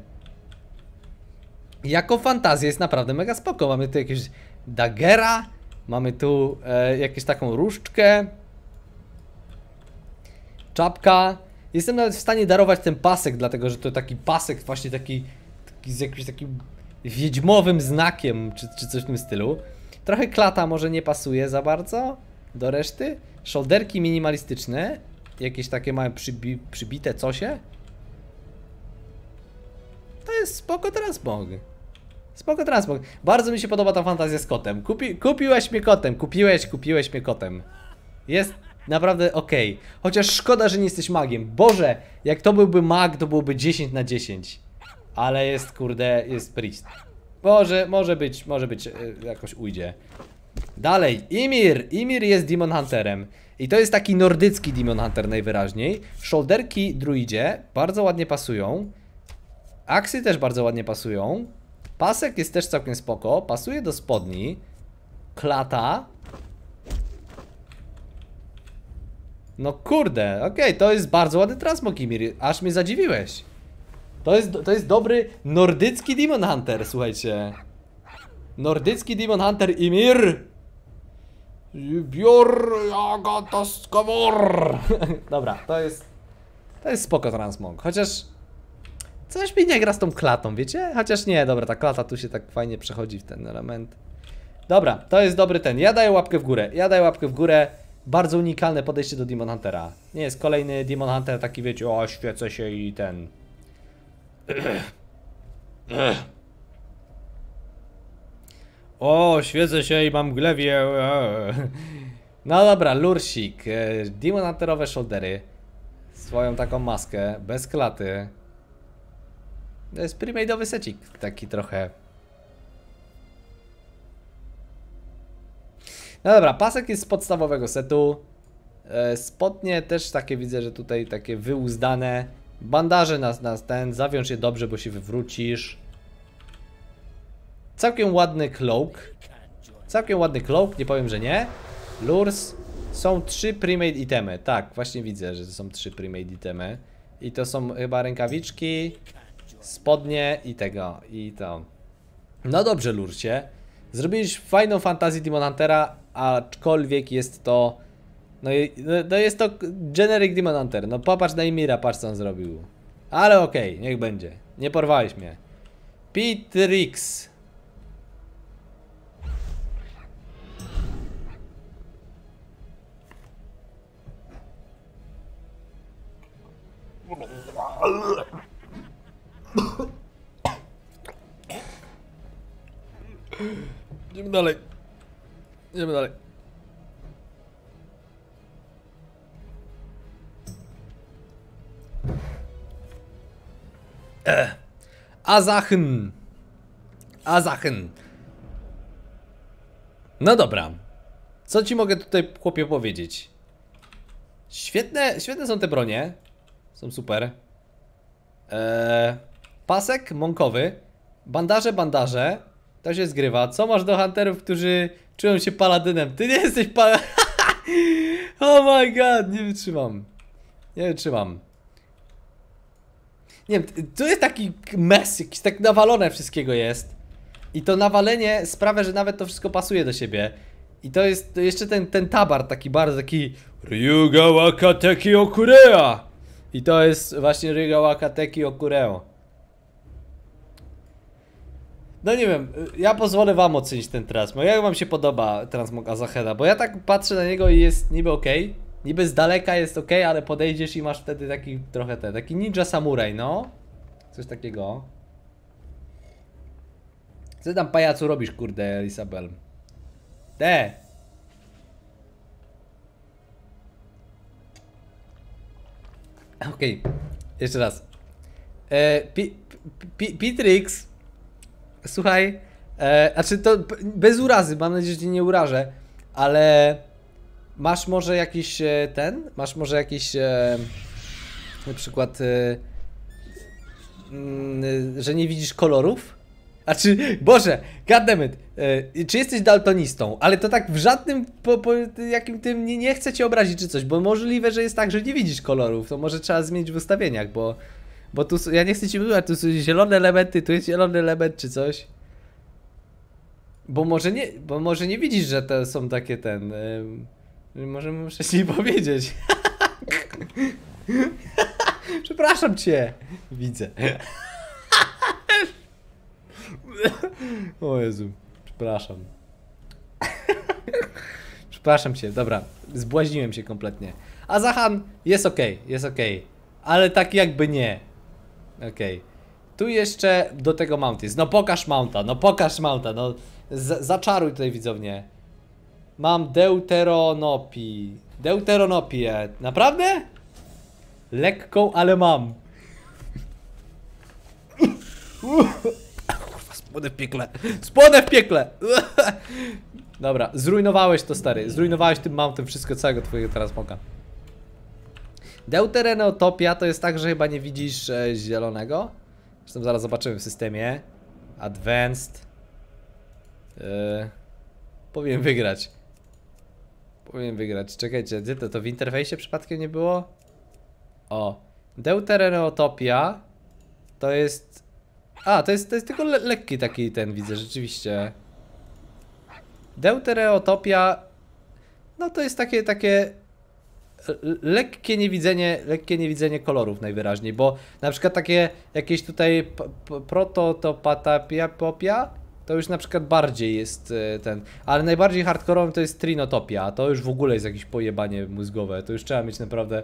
Jako fantazja jest naprawdę mega spoko. Mamy tu jakieś daggera. Mamy tu jakąś taką różdżkę. Czapka. Jestem nawet w stanie darować ten pasek, dlatego że to taki pasek właśnie taki z jakimś takim wiedźmowym znakiem, czy coś w tym stylu. Trochę klata może nie pasuje za bardzo do reszty. Shoulderki minimalistyczne. Jakieś takie mają przybite cosie. To jest spoko transmog. Spoko transmog. Bardzo mi się podoba ta fantazja z kotem. Kupiłeś mnie kotem. Kupiłeś mnie kotem. Jest naprawdę okej. Chociaż szkoda, że nie jesteś magiem. Boże, jak to byłby mag, to byłoby 10 na 10. Ale jest, kurde, jest priest. Boże, może być, jakoś ujdzie. Dalej, Ymir. Ymir jest Demon Hunterem. I to jest taki nordycki Demon Hunter najwyraźniej. Shoulderki druidzie bardzo ładnie pasują. Aksy też bardzo ładnie pasują. Pasek jest też całkiem spoko. Pasuje do spodni. Klata. No kurde, okej, to jest bardzo ładny transmog, Ymir. Aż mnie zadziwiłeś. To jest dobry nordycki Demon Hunter, słuchajcie. Nordycki Demon Hunter Ymir. Dobra, to jest spoko transmog. Chociaż coś mi nie gra z tą klatą, wiecie? Chociaż nie, dobra, ta klata tu się tak fajnie przechodzi w ten element. Dobra, to jest dobry ten. Ja daję łapkę w górę, Bardzo unikalne podejście do Demon Huntera. Nie jest kolejny Demon Hunter taki, wiecie, o, świecę się i ten. O, świecę się i mam glewie. No dobra, lursik. Demon Hunterowe shouldery. Swoją taką maskę, bez klaty. To jest premade'owy secik, taki trochę. No dobra, pasek jest z podstawowego setu. Spodnie też takie widzę, że tutaj takie wyuzdane. Bandaże na ten, zawiąż je dobrze, bo się wywrócisz. Całkiem ładny cloak. Nie powiem, że nie. Lures. Są 3 premade itemy. Tak, właśnie widzę, że to są 3 premade itemy. I to są chyba rękawiczki, spodnie i tego, i to. No dobrze, Lursie. Zrobiliś fajną fantazję Demon Huntera, aczkolwiek jest to. No jest to generic Demon Hunter. No popatrz na Ymira, patrz co on zrobił. Ale okej, niech będzie. Nie porwałeś mnie. Pitrix. Idziemy dalej. Azachn. No dobra. Co ci mogę tutaj, chłopie, powiedzieć? Świetne są te bronie. Są super. Pasek mąkowy. Bandaże. To się zgrywa. Co masz do hunterów, którzy czują się paladynem? Ty nie jesteś paladynem. Oh my god, nie wytrzymam. Nie wiem, to jest taki mes, jakiś tak nawalone wszystkiego jest. I to nawalenie sprawia, że nawet to wszystko pasuje do siebie. I to jest to jeszcze ten tabard taki bardzo taki Ryuga Wakateki Okurea. I to jest właśnie Ryuga Wakateki Okureo. No nie wiem, ja pozwolę wam ocenić ten Transmog. Jak wam się podoba Transmog Azaheda? Bo ja tak patrzę na niego i jest niby okej. Niby z daleka jest okej, ale podejdziesz i masz wtedy taki trochę ten, taki ninja samuraj, no. Coś takiego. Co tam pajacu robisz, kurde, Elisabel? Te! Okej, jeszcze raz. Pitrix, słuchaj, znaczy to bez urazy, mam nadzieję, że cię nie urażę, ale masz może jakiś ten, masz może jakiś na przykład, że nie widzisz kolorów? A czy, Boże, goddammit, czy jesteś daltonistą? Ale to tak w żadnym, po jakim tym nie chcę cię obrazić czy coś, bo możliwe, że jest tak, że nie widzisz kolorów, to może trzeba zmienić w ustawieniach, bo tu, ja nie chcę ci wybrać, tu są zielone elementy, tu jest zielony element czy coś. Bo może nie widzisz, że te są takie ten, możemy wcześniej powiedzieć. Przepraszam cię, widzę. O Jezu, przepraszam. Przepraszam cię, dobra, zbłaźniłem się kompletnie. A Zahan jest okej, jest okej, ale tak jakby nie. Okej. Tu jeszcze do tego Mount jest, no pokaż Mounta, no pokaż Mounta, no zaczaruj tutaj widzownię. Mam Deuteronopię, naprawdę? Lekką, ale mam. Spłonę w piekle, spłonę w piekle. Dobra, zrujnowałeś to, stary, zrujnowałeś tym Mountem wszystko, całego twojego teraz moka. Deuteranopia to jest tak, że chyba nie widzisz zielonego. Zresztą zaraz zobaczymy w systemie. Advanced. Powinien wygrać. Czekajcie, gdzie to? To w interfejsie przypadkiem nie było? O. Deuteranopia to jest... A, to jest tylko lekki taki ten, widzę, rzeczywiście. Deuteranopia. No to jest takie... lekkie niewidzenie kolorów najwyraźniej, bo na przykład takie jakieś tutaj prototopia to już na przykład bardziej jest ten, ale najbardziej hardkorowym to jest trinotopia, to już w ogóle jest jakieś pojebanie mózgowe, to już trzeba mieć naprawdę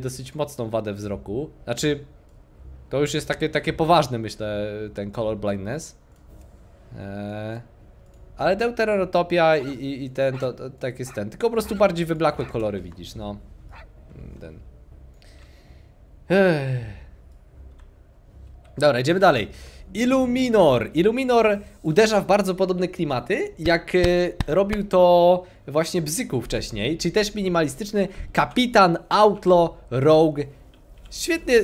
dosyć mocną wadę wzroku, znaczy to już jest takie poważne, myślę, ten color blindness. Ale deuteranopia i ten, to tak jest ten, tylko po prostu bardziej wyblakłe kolory widzisz, no. Ten. Dobra, idziemy dalej. Illuminor. Illuminor uderza w bardzo podobne klimaty, jak robił to właśnie Bzyku wcześniej, czyli też minimalistyczny kapitan, outlaw, rogue.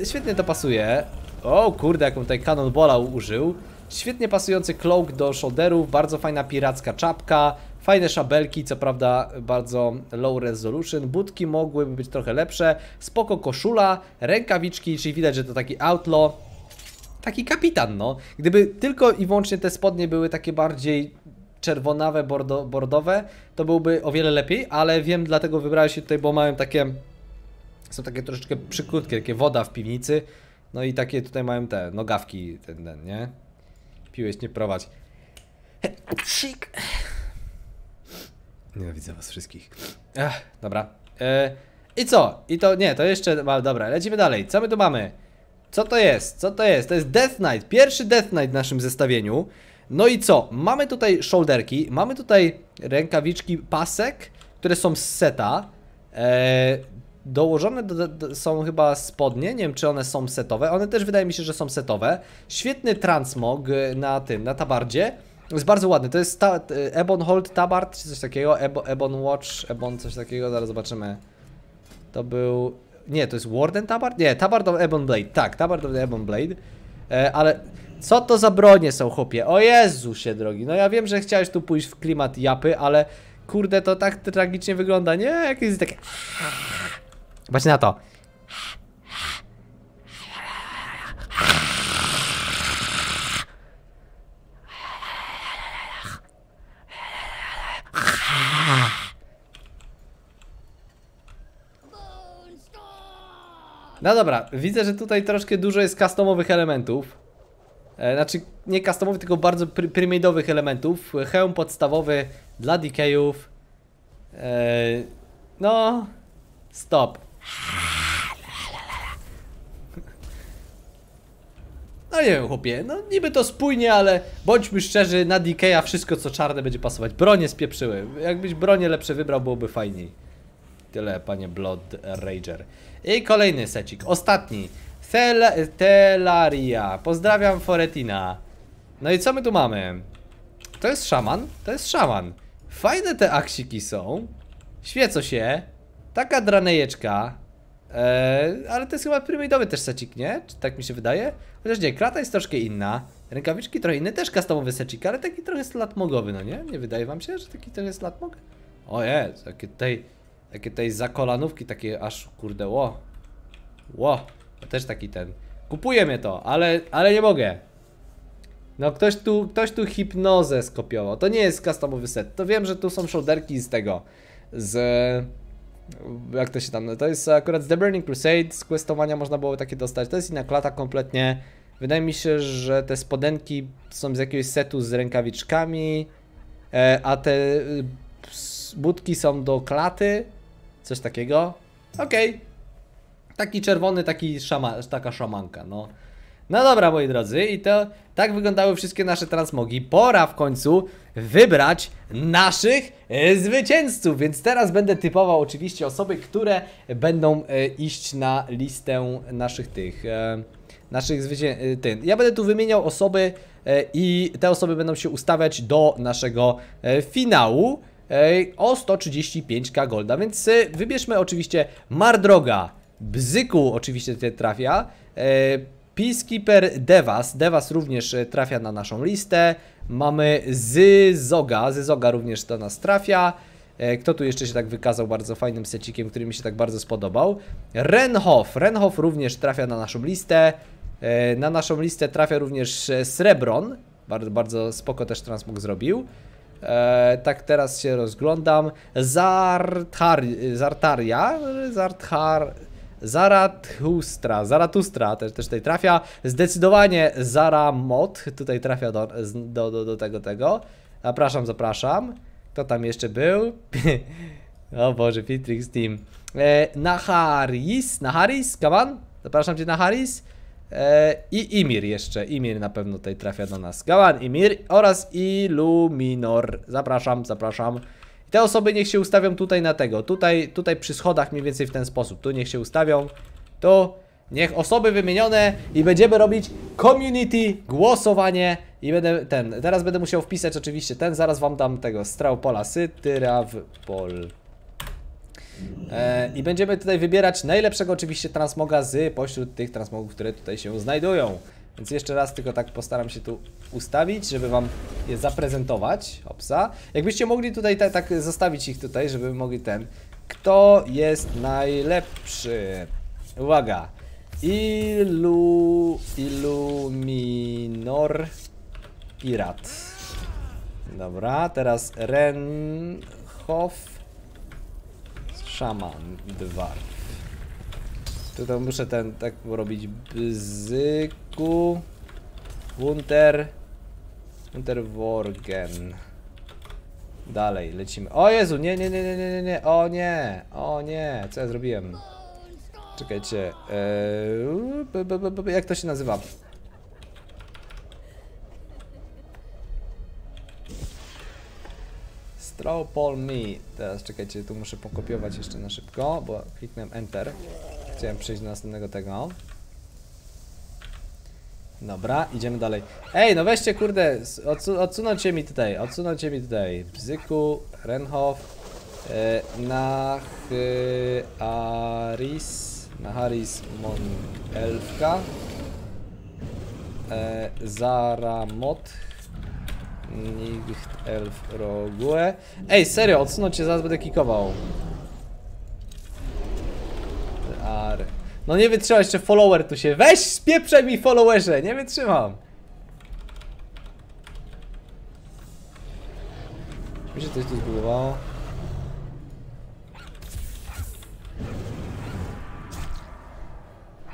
Świetnie to pasuje. O kurde, jaką tutaj cannonballa użył. Świetnie pasujący cloak do shoulderów, bardzo fajna piracka czapka, fajne szabelki, co prawda bardzo low resolution, budki mogłyby być trochę lepsze, spoko koszula, rękawiczki, czyli widać, że to taki outlaw, taki kapitan, no. Gdyby tylko i wyłącznie te spodnie były takie bardziej czerwonawe, bordowe, to byłby o wiele lepiej, ale wiem, dlatego wybrałem się tutaj, bo mają takie, są takie troszeczkę przykrótkie, takie woda w piwnicy, no i takie tutaj mają te nogawki, ten, nie? Piłeś, nie prowadź. Nienawidzę was wszystkich. Dobra. I co? I to nie, to jeszcze... Dobra, lecimy dalej. Co my tu mamy? Co to jest? Co to jest? To jest Death Knight. Pierwszy Death Knight w naszym zestawieniu. No i co? Mamy tutaj shoulderki, mamy tutaj rękawiczki pasek, które są z seta. Dołożone są chyba spodnie, nie wiem czy one są setowe, one też wydaje mi się, że są setowe. Świetny transmog na tym, na tabardzie. Jest bardzo ładny, to jest Ebon Hold Tabard, czy coś takiego, Ebon Watch, Ebon coś takiego, zaraz zobaczymy. To był... Nie, to jest Warden Tabard? Nie, Tabard of Ebon Blade, tak, Tabard of the Ebon Blade. Ale co to za bronie są, chłopie? O Jezusie drogi, no ja wiem, że chciałeś tu pójść w klimat japy, ale kurde, to tak tragicznie wygląda, nie? Jakieś takie... Patrz na to. No dobra, widzę, że tutaj troszkę dużo jest customowych elementów. Znaczy nie customowych, tylko bardzo prymade'owych elementów. Hełm podstawowy dla DK'ów. No... Stop. No nie wiem, chłopie, no niby to spójnie, ale bądźmy szczerzy, na DK'a wszystko co czarne będzie pasować. Bronie spieprzyły. Jakbyś bronie lepsze wybrał, byłoby fajniej. Tyle, panie Blood Rager. I kolejny secik, ostatni. Telaria. Pozdrawiam Foretina. No i co my tu mamy? To jest szaman? To jest szaman. Fajne te aksiki są. Świecą się. Taka dranejeczka. Ale to jest chyba prymidowy też secik, nie? Czy tak mi się wydaje? Chociaż nie, klata jest troszkę inna. Rękawiczki trochę inne, też customowy secik, ale taki trochę slatmogowy, no nie? Nie wydaje wam się, że taki trochę slatmog? O jest, takie tej zakolanówki, takie aż kurde, ło. Ło. Też taki ten. Kupuję mnie to, ale nie mogę. No ktoś tu hipnozę skopiował. To nie jest customowy set. To wiem, że tu są shoulderki z tego. Jak to się tam... No to jest akurat z The Burning Crusade. Z questowania można było takie dostać. To jest inna klata kompletnie. Wydaje mi się, że te spodenki są z jakiegoś setu z rękawiczkami. A te budki są do klaty. Coś takiego. Okej. Okay. Taki czerwony, taka szamanka, no. No dobra, moi drodzy, i to tak wyglądały wszystkie nasze transmogi. Pora w końcu wybrać naszych zwycięzców, więc teraz będę typował oczywiście osoby, które będą iść na listę naszych tych... naszych zwycięzców. Ja będę tu wymieniał osoby i te osoby będą się ustawiać do naszego finału o 135k golda, więc wybierzmy oczywiście Mardroga. Bzyku oczywiście tutaj trafia, Peacekeeper Devas również trafia na naszą listę. Mamy Zyzoga również do nas trafia. Kto tu jeszcze się tak wykazał bardzo fajnym secikiem, który mi się tak bardzo spodobał? Renhof również trafia na naszą listę. Na naszą listę trafia również Srebron. Bardzo, bardzo spoko też transmog zrobił. Tak teraz się rozglądam. Zaratustra też tutaj trafia. Zdecydowanie Zaramot tutaj trafia do tego. Zapraszam. Kto tam jeszcze był? O Boże, Fitrix Team. Naharis, Kaman? Zapraszam Cię, Naharis. I Imir jeszcze. Imir na pewno tutaj trafia do nas. Gawan, Imir oraz Illuminor. Zapraszam. I te osoby niech się ustawią tutaj na tego. Tutaj przy schodach mniej więcej w ten sposób. Tu niech się ustawią. Tu niech osoby wymienione i będziemy robić community głosowanie. I będę ten. Teraz będę musiał wpisać oczywiście ten. Zaraz wam dam tego. Straupola Sytyrawpol. I będziemy tutaj wybierać najlepszego oczywiście transmoga z pośród tych transmogów, które tutaj się znajdują. Więc jeszcze raz tylko tak postaram się tu ustawić, żeby wam je zaprezentować. Hopsa. Jakbyście mogli tutaj tak zostawić ich tutaj, żeby mogli ten. Kto jest najlepszy? Uwaga. Illuminor Irat. Dobra, teraz Renhof. Szaman Dwarf. Tutaj muszę ten tak robić. Bzyku Wunterworgen. Dalej lecimy. O Jezu, nie. O nie, co ja zrobiłem? Czekajcie. Jak to się nazywa? Strawpoll me. Teraz czekajcie, tu muszę pokopiować jeszcze na szybko, bo kliknąłem enter. Chciałem przejść do następnego tego. Dobra, idziemy dalej. Ej, no weźcie kurde, odsunąć się mi tutaj. Bzyku, Renhof, Naharis Monk Elfka, Zaramot. Nikt elf rogue. Ej, serio, odsunąć się, zaraz będę kikował. No nie wytrzymam, jeszcze follower tu się. Weź, spieprzaj mi followerze, nie wytrzymam. Mi się coś tu zbudowało.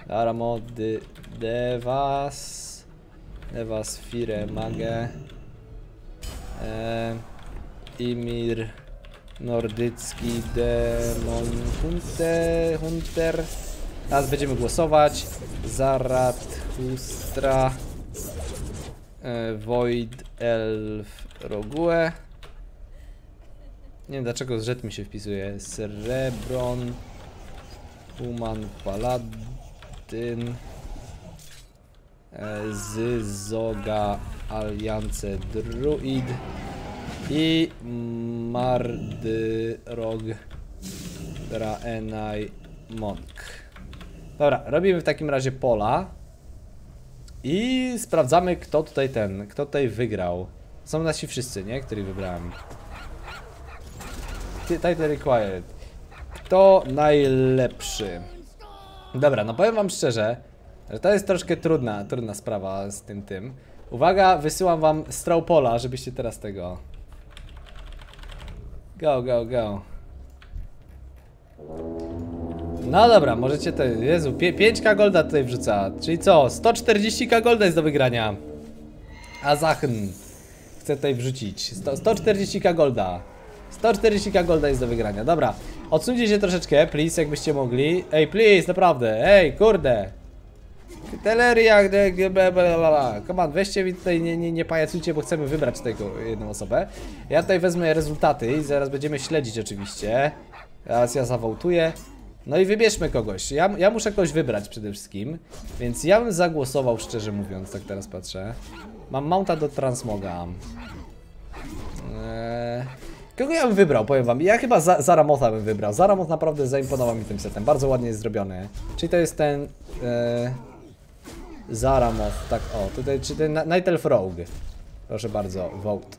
Aramod Devas Neva Sfire Mage, Imir Nordycki Demon Hunter. Teraz będziemy głosować. Zarathustra, Void Elf Rogue. Nie wiem dlaczego zrzet mi się wpisuje. Cerebron, Human Paladin, Zyzoga Aliance Druid i Mardrog Draenai Monk. Dobra, robimy w takim razie pola i sprawdzamy kto tutaj wygrał. Są nasi wszyscy, nie? Których wybrałem. Title required. Kto najlepszy? Dobra, no powiem wam szczerze, że to jest troszkę trudna sprawa z tym. Uwaga, wysyłam wam strzał pola, żebyście teraz tego... Go. No dobra, możecie to... Jezu, 5k golda tutaj wrzuca. Czyli co? 140k golda jest do wygrania. A Zachn chcę tutaj wrzucić. 140k golda. 140k golda jest do wygrania. Dobra, odsuńcie się troszeczkę, please, jakbyście mogli. Ej, please, naprawdę. Ej, kurde. Teleria, come on, weźcie mi tutaj, nie pajacujcie, bo chcemy wybrać tutaj jedną osobę. Ja tutaj wezmę rezultaty i zaraz będziemy śledzić oczywiście. Teraz ja zawałtuję. No i wybierzmy kogoś. Ja muszę kogoś wybrać przede wszystkim. Więc ja bym zagłosował, szczerze mówiąc, tak teraz patrzę. Mam Mounta do Transmoga. Kogo ja bym wybrał, powiem wam? Ja chyba Zaramotha bym wybrał. Zaramoth naprawdę zaimponował mi tym setem. Bardzo ładnie jest zrobiony. Czyli to jest ten... Zaramoth, tak o, tutaj, czy ten Night Elf Rogue. Proszę bardzo, vote.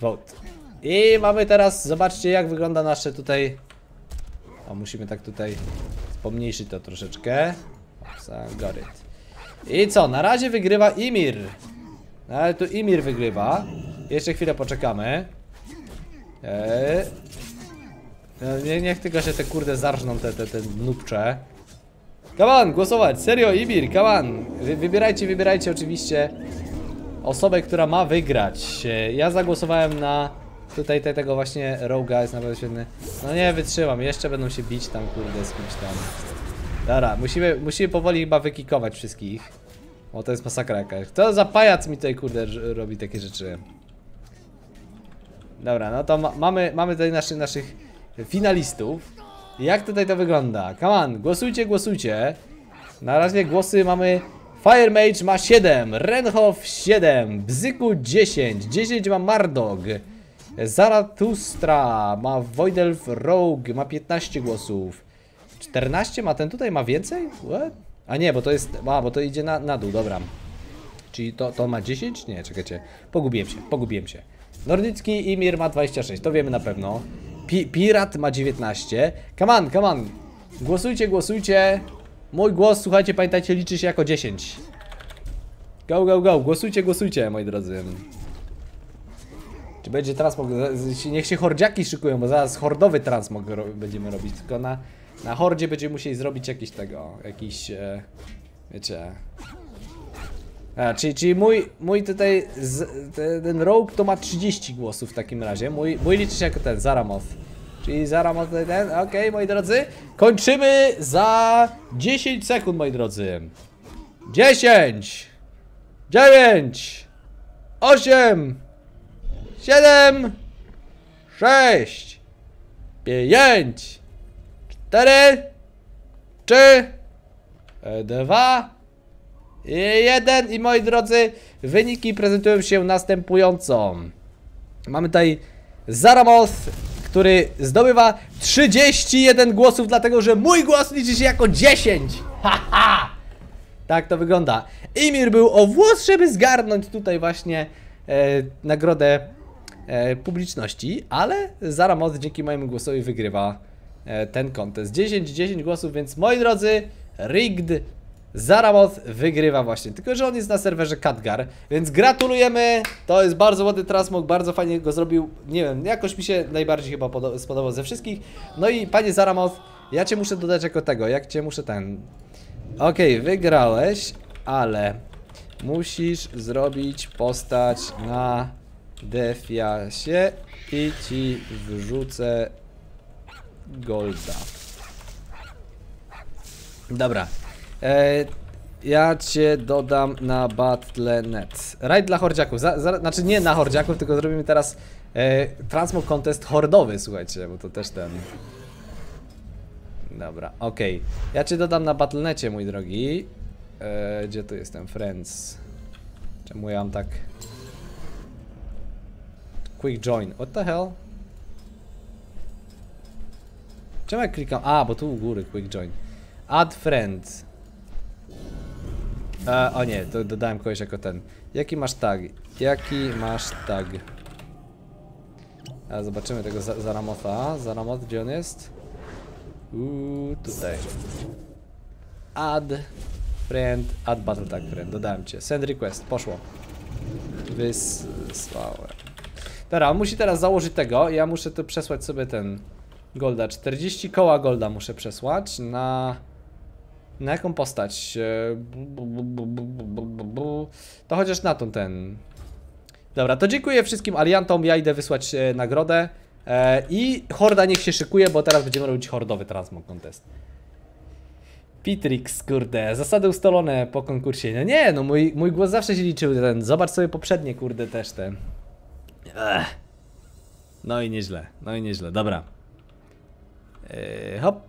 Vote. I mamy teraz, zobaczcie jak wygląda nasze tutaj... O, musimy tak tutaj pomniejszyć to troszeczkę. Got it. I co, na razie wygrywa Imir. Ale tu Imir wygrywa. Jeszcze chwilę poczekamy. Niech tylko się te kurde zarżną te nupcze. Come on, głosować, serio, Imir, come on. Wybierajcie oczywiście osobę, która ma wygrać. Ja zagłosowałem na tutaj tego właśnie Rogue'a, jest naprawdę świetny. No nie, wytrzymam, jeszcze będą się bić tam, kurde, z kimś tam. Dobra, musimy powoli chyba wykikować wszystkich. O, to jest masakra jakaś. Kto za pajac mi tutaj, kurde, robi takie rzeczy? Dobra, no to mamy tutaj naszych finalistów. Jak tutaj to wygląda? Come on, głosujcie. Na razie głosy mamy. Fire Mage ma 7, Renhof 7, Bzyku 10, 10 ma Mardog, Zarathustra ma Void Elf Rogue, ma 15 głosów, 14 ma ten tutaj, ma więcej? What? A nie, bo to jest, bo to idzie na dół, dobra. Czyli to ma 10? Nie, czekajcie, pogubiłem się. Nordycki Imir ma 26, to wiemy na pewno. Pirat ma 19. Come on. Głosujcie. Mój głos, słuchajcie, pamiętajcie, liczy się jako 10. Go. Głosujcie, moi drodzy. Czy będzie transmog? Niech się hordziaki szykują, bo zaraz hordowy transmog będziemy robić. Tylko na hordzie będziemy musieli zrobić jakiś... wiecie... Czyli mój tutaj ten Rogue to ma 30 głosów w takim razie. Mój liczy się jako ten Zaramoth. Czyli Zaramoth tutaj ten. Okej, moi drodzy. Kończymy za 10 sekund, moi drodzy. 10, 9, 8, 7, 6, 5, 4, 3, 2. Jeden i moi drodzy, wyniki prezentują się następująco. Mamy tutaj Zaramoth, który zdobywa 31 głosów, dlatego że mój głos liczy się jako 10. Haha! Tak to wygląda. Imir był o włos, żeby zgarnąć tutaj właśnie nagrodę publiczności, ale Zaramoth dzięki mojemu głosowi wygrywa ten kontest. 10 głosów, więc moi drodzy, rigged. Zaramoth wygrywa właśnie, tylko że on jest na serwerze Khadgar, więc gratulujemy. To jest bardzo ładny transmog, bardzo fajnie go zrobił, nie wiem, jakoś mi się najbardziej chyba spodobał ze wszystkich. No i panie Zaramoth, ja cię muszę dodać jako tego, jak cię muszę ten Okej, wygrałeś, ale musisz zrobić postać na defiasie i ci wrzucę golda. Dobra. Ja cię dodam na Battle.net. Raid dla hordziaków. Znaczy nie na hordziaków, tylko zrobimy teraz Transmog Contest hordowy, słuchajcie, bo to też ten... Dobra, okej. Ja cię dodam na Battle.necie, mój drogi. Gdzie tu jestem? Friends. Czemu ja mam tak... Quick join. What the hell? Czemu ja klikam? A, bo tu u góry quick join. Add friend. O nie, to dodałem kogoś jako ten. Jaki masz tag? Jaki masz tag? A zobaczymy tego Zaramotha. Zaramot, gdzie on jest? Tutaj. Add friend, add battle tag friend. Dodałem cię. Send request, poszło. Wysłałem. Dobra, on musi teraz założyć tego. Ja muszę tu przesłać sobie ten golda. 40 koła golda muszę przesłać na... Na jaką postać? To chociaż na tą ten. Dobra, to dziękuję wszystkim aliantom. Ja idę wysłać nagrodę. I horda niech się szykuje, bo teraz będziemy robić hordowy Transmog Contest. Pitrix, kurde, zasady ustalone po konkursie. No nie, no mój głos zawsze się liczył. Ten. Zobacz sobie poprzednie, kurde, też ten. No i nieźle, no i nieźle, dobra. Hop.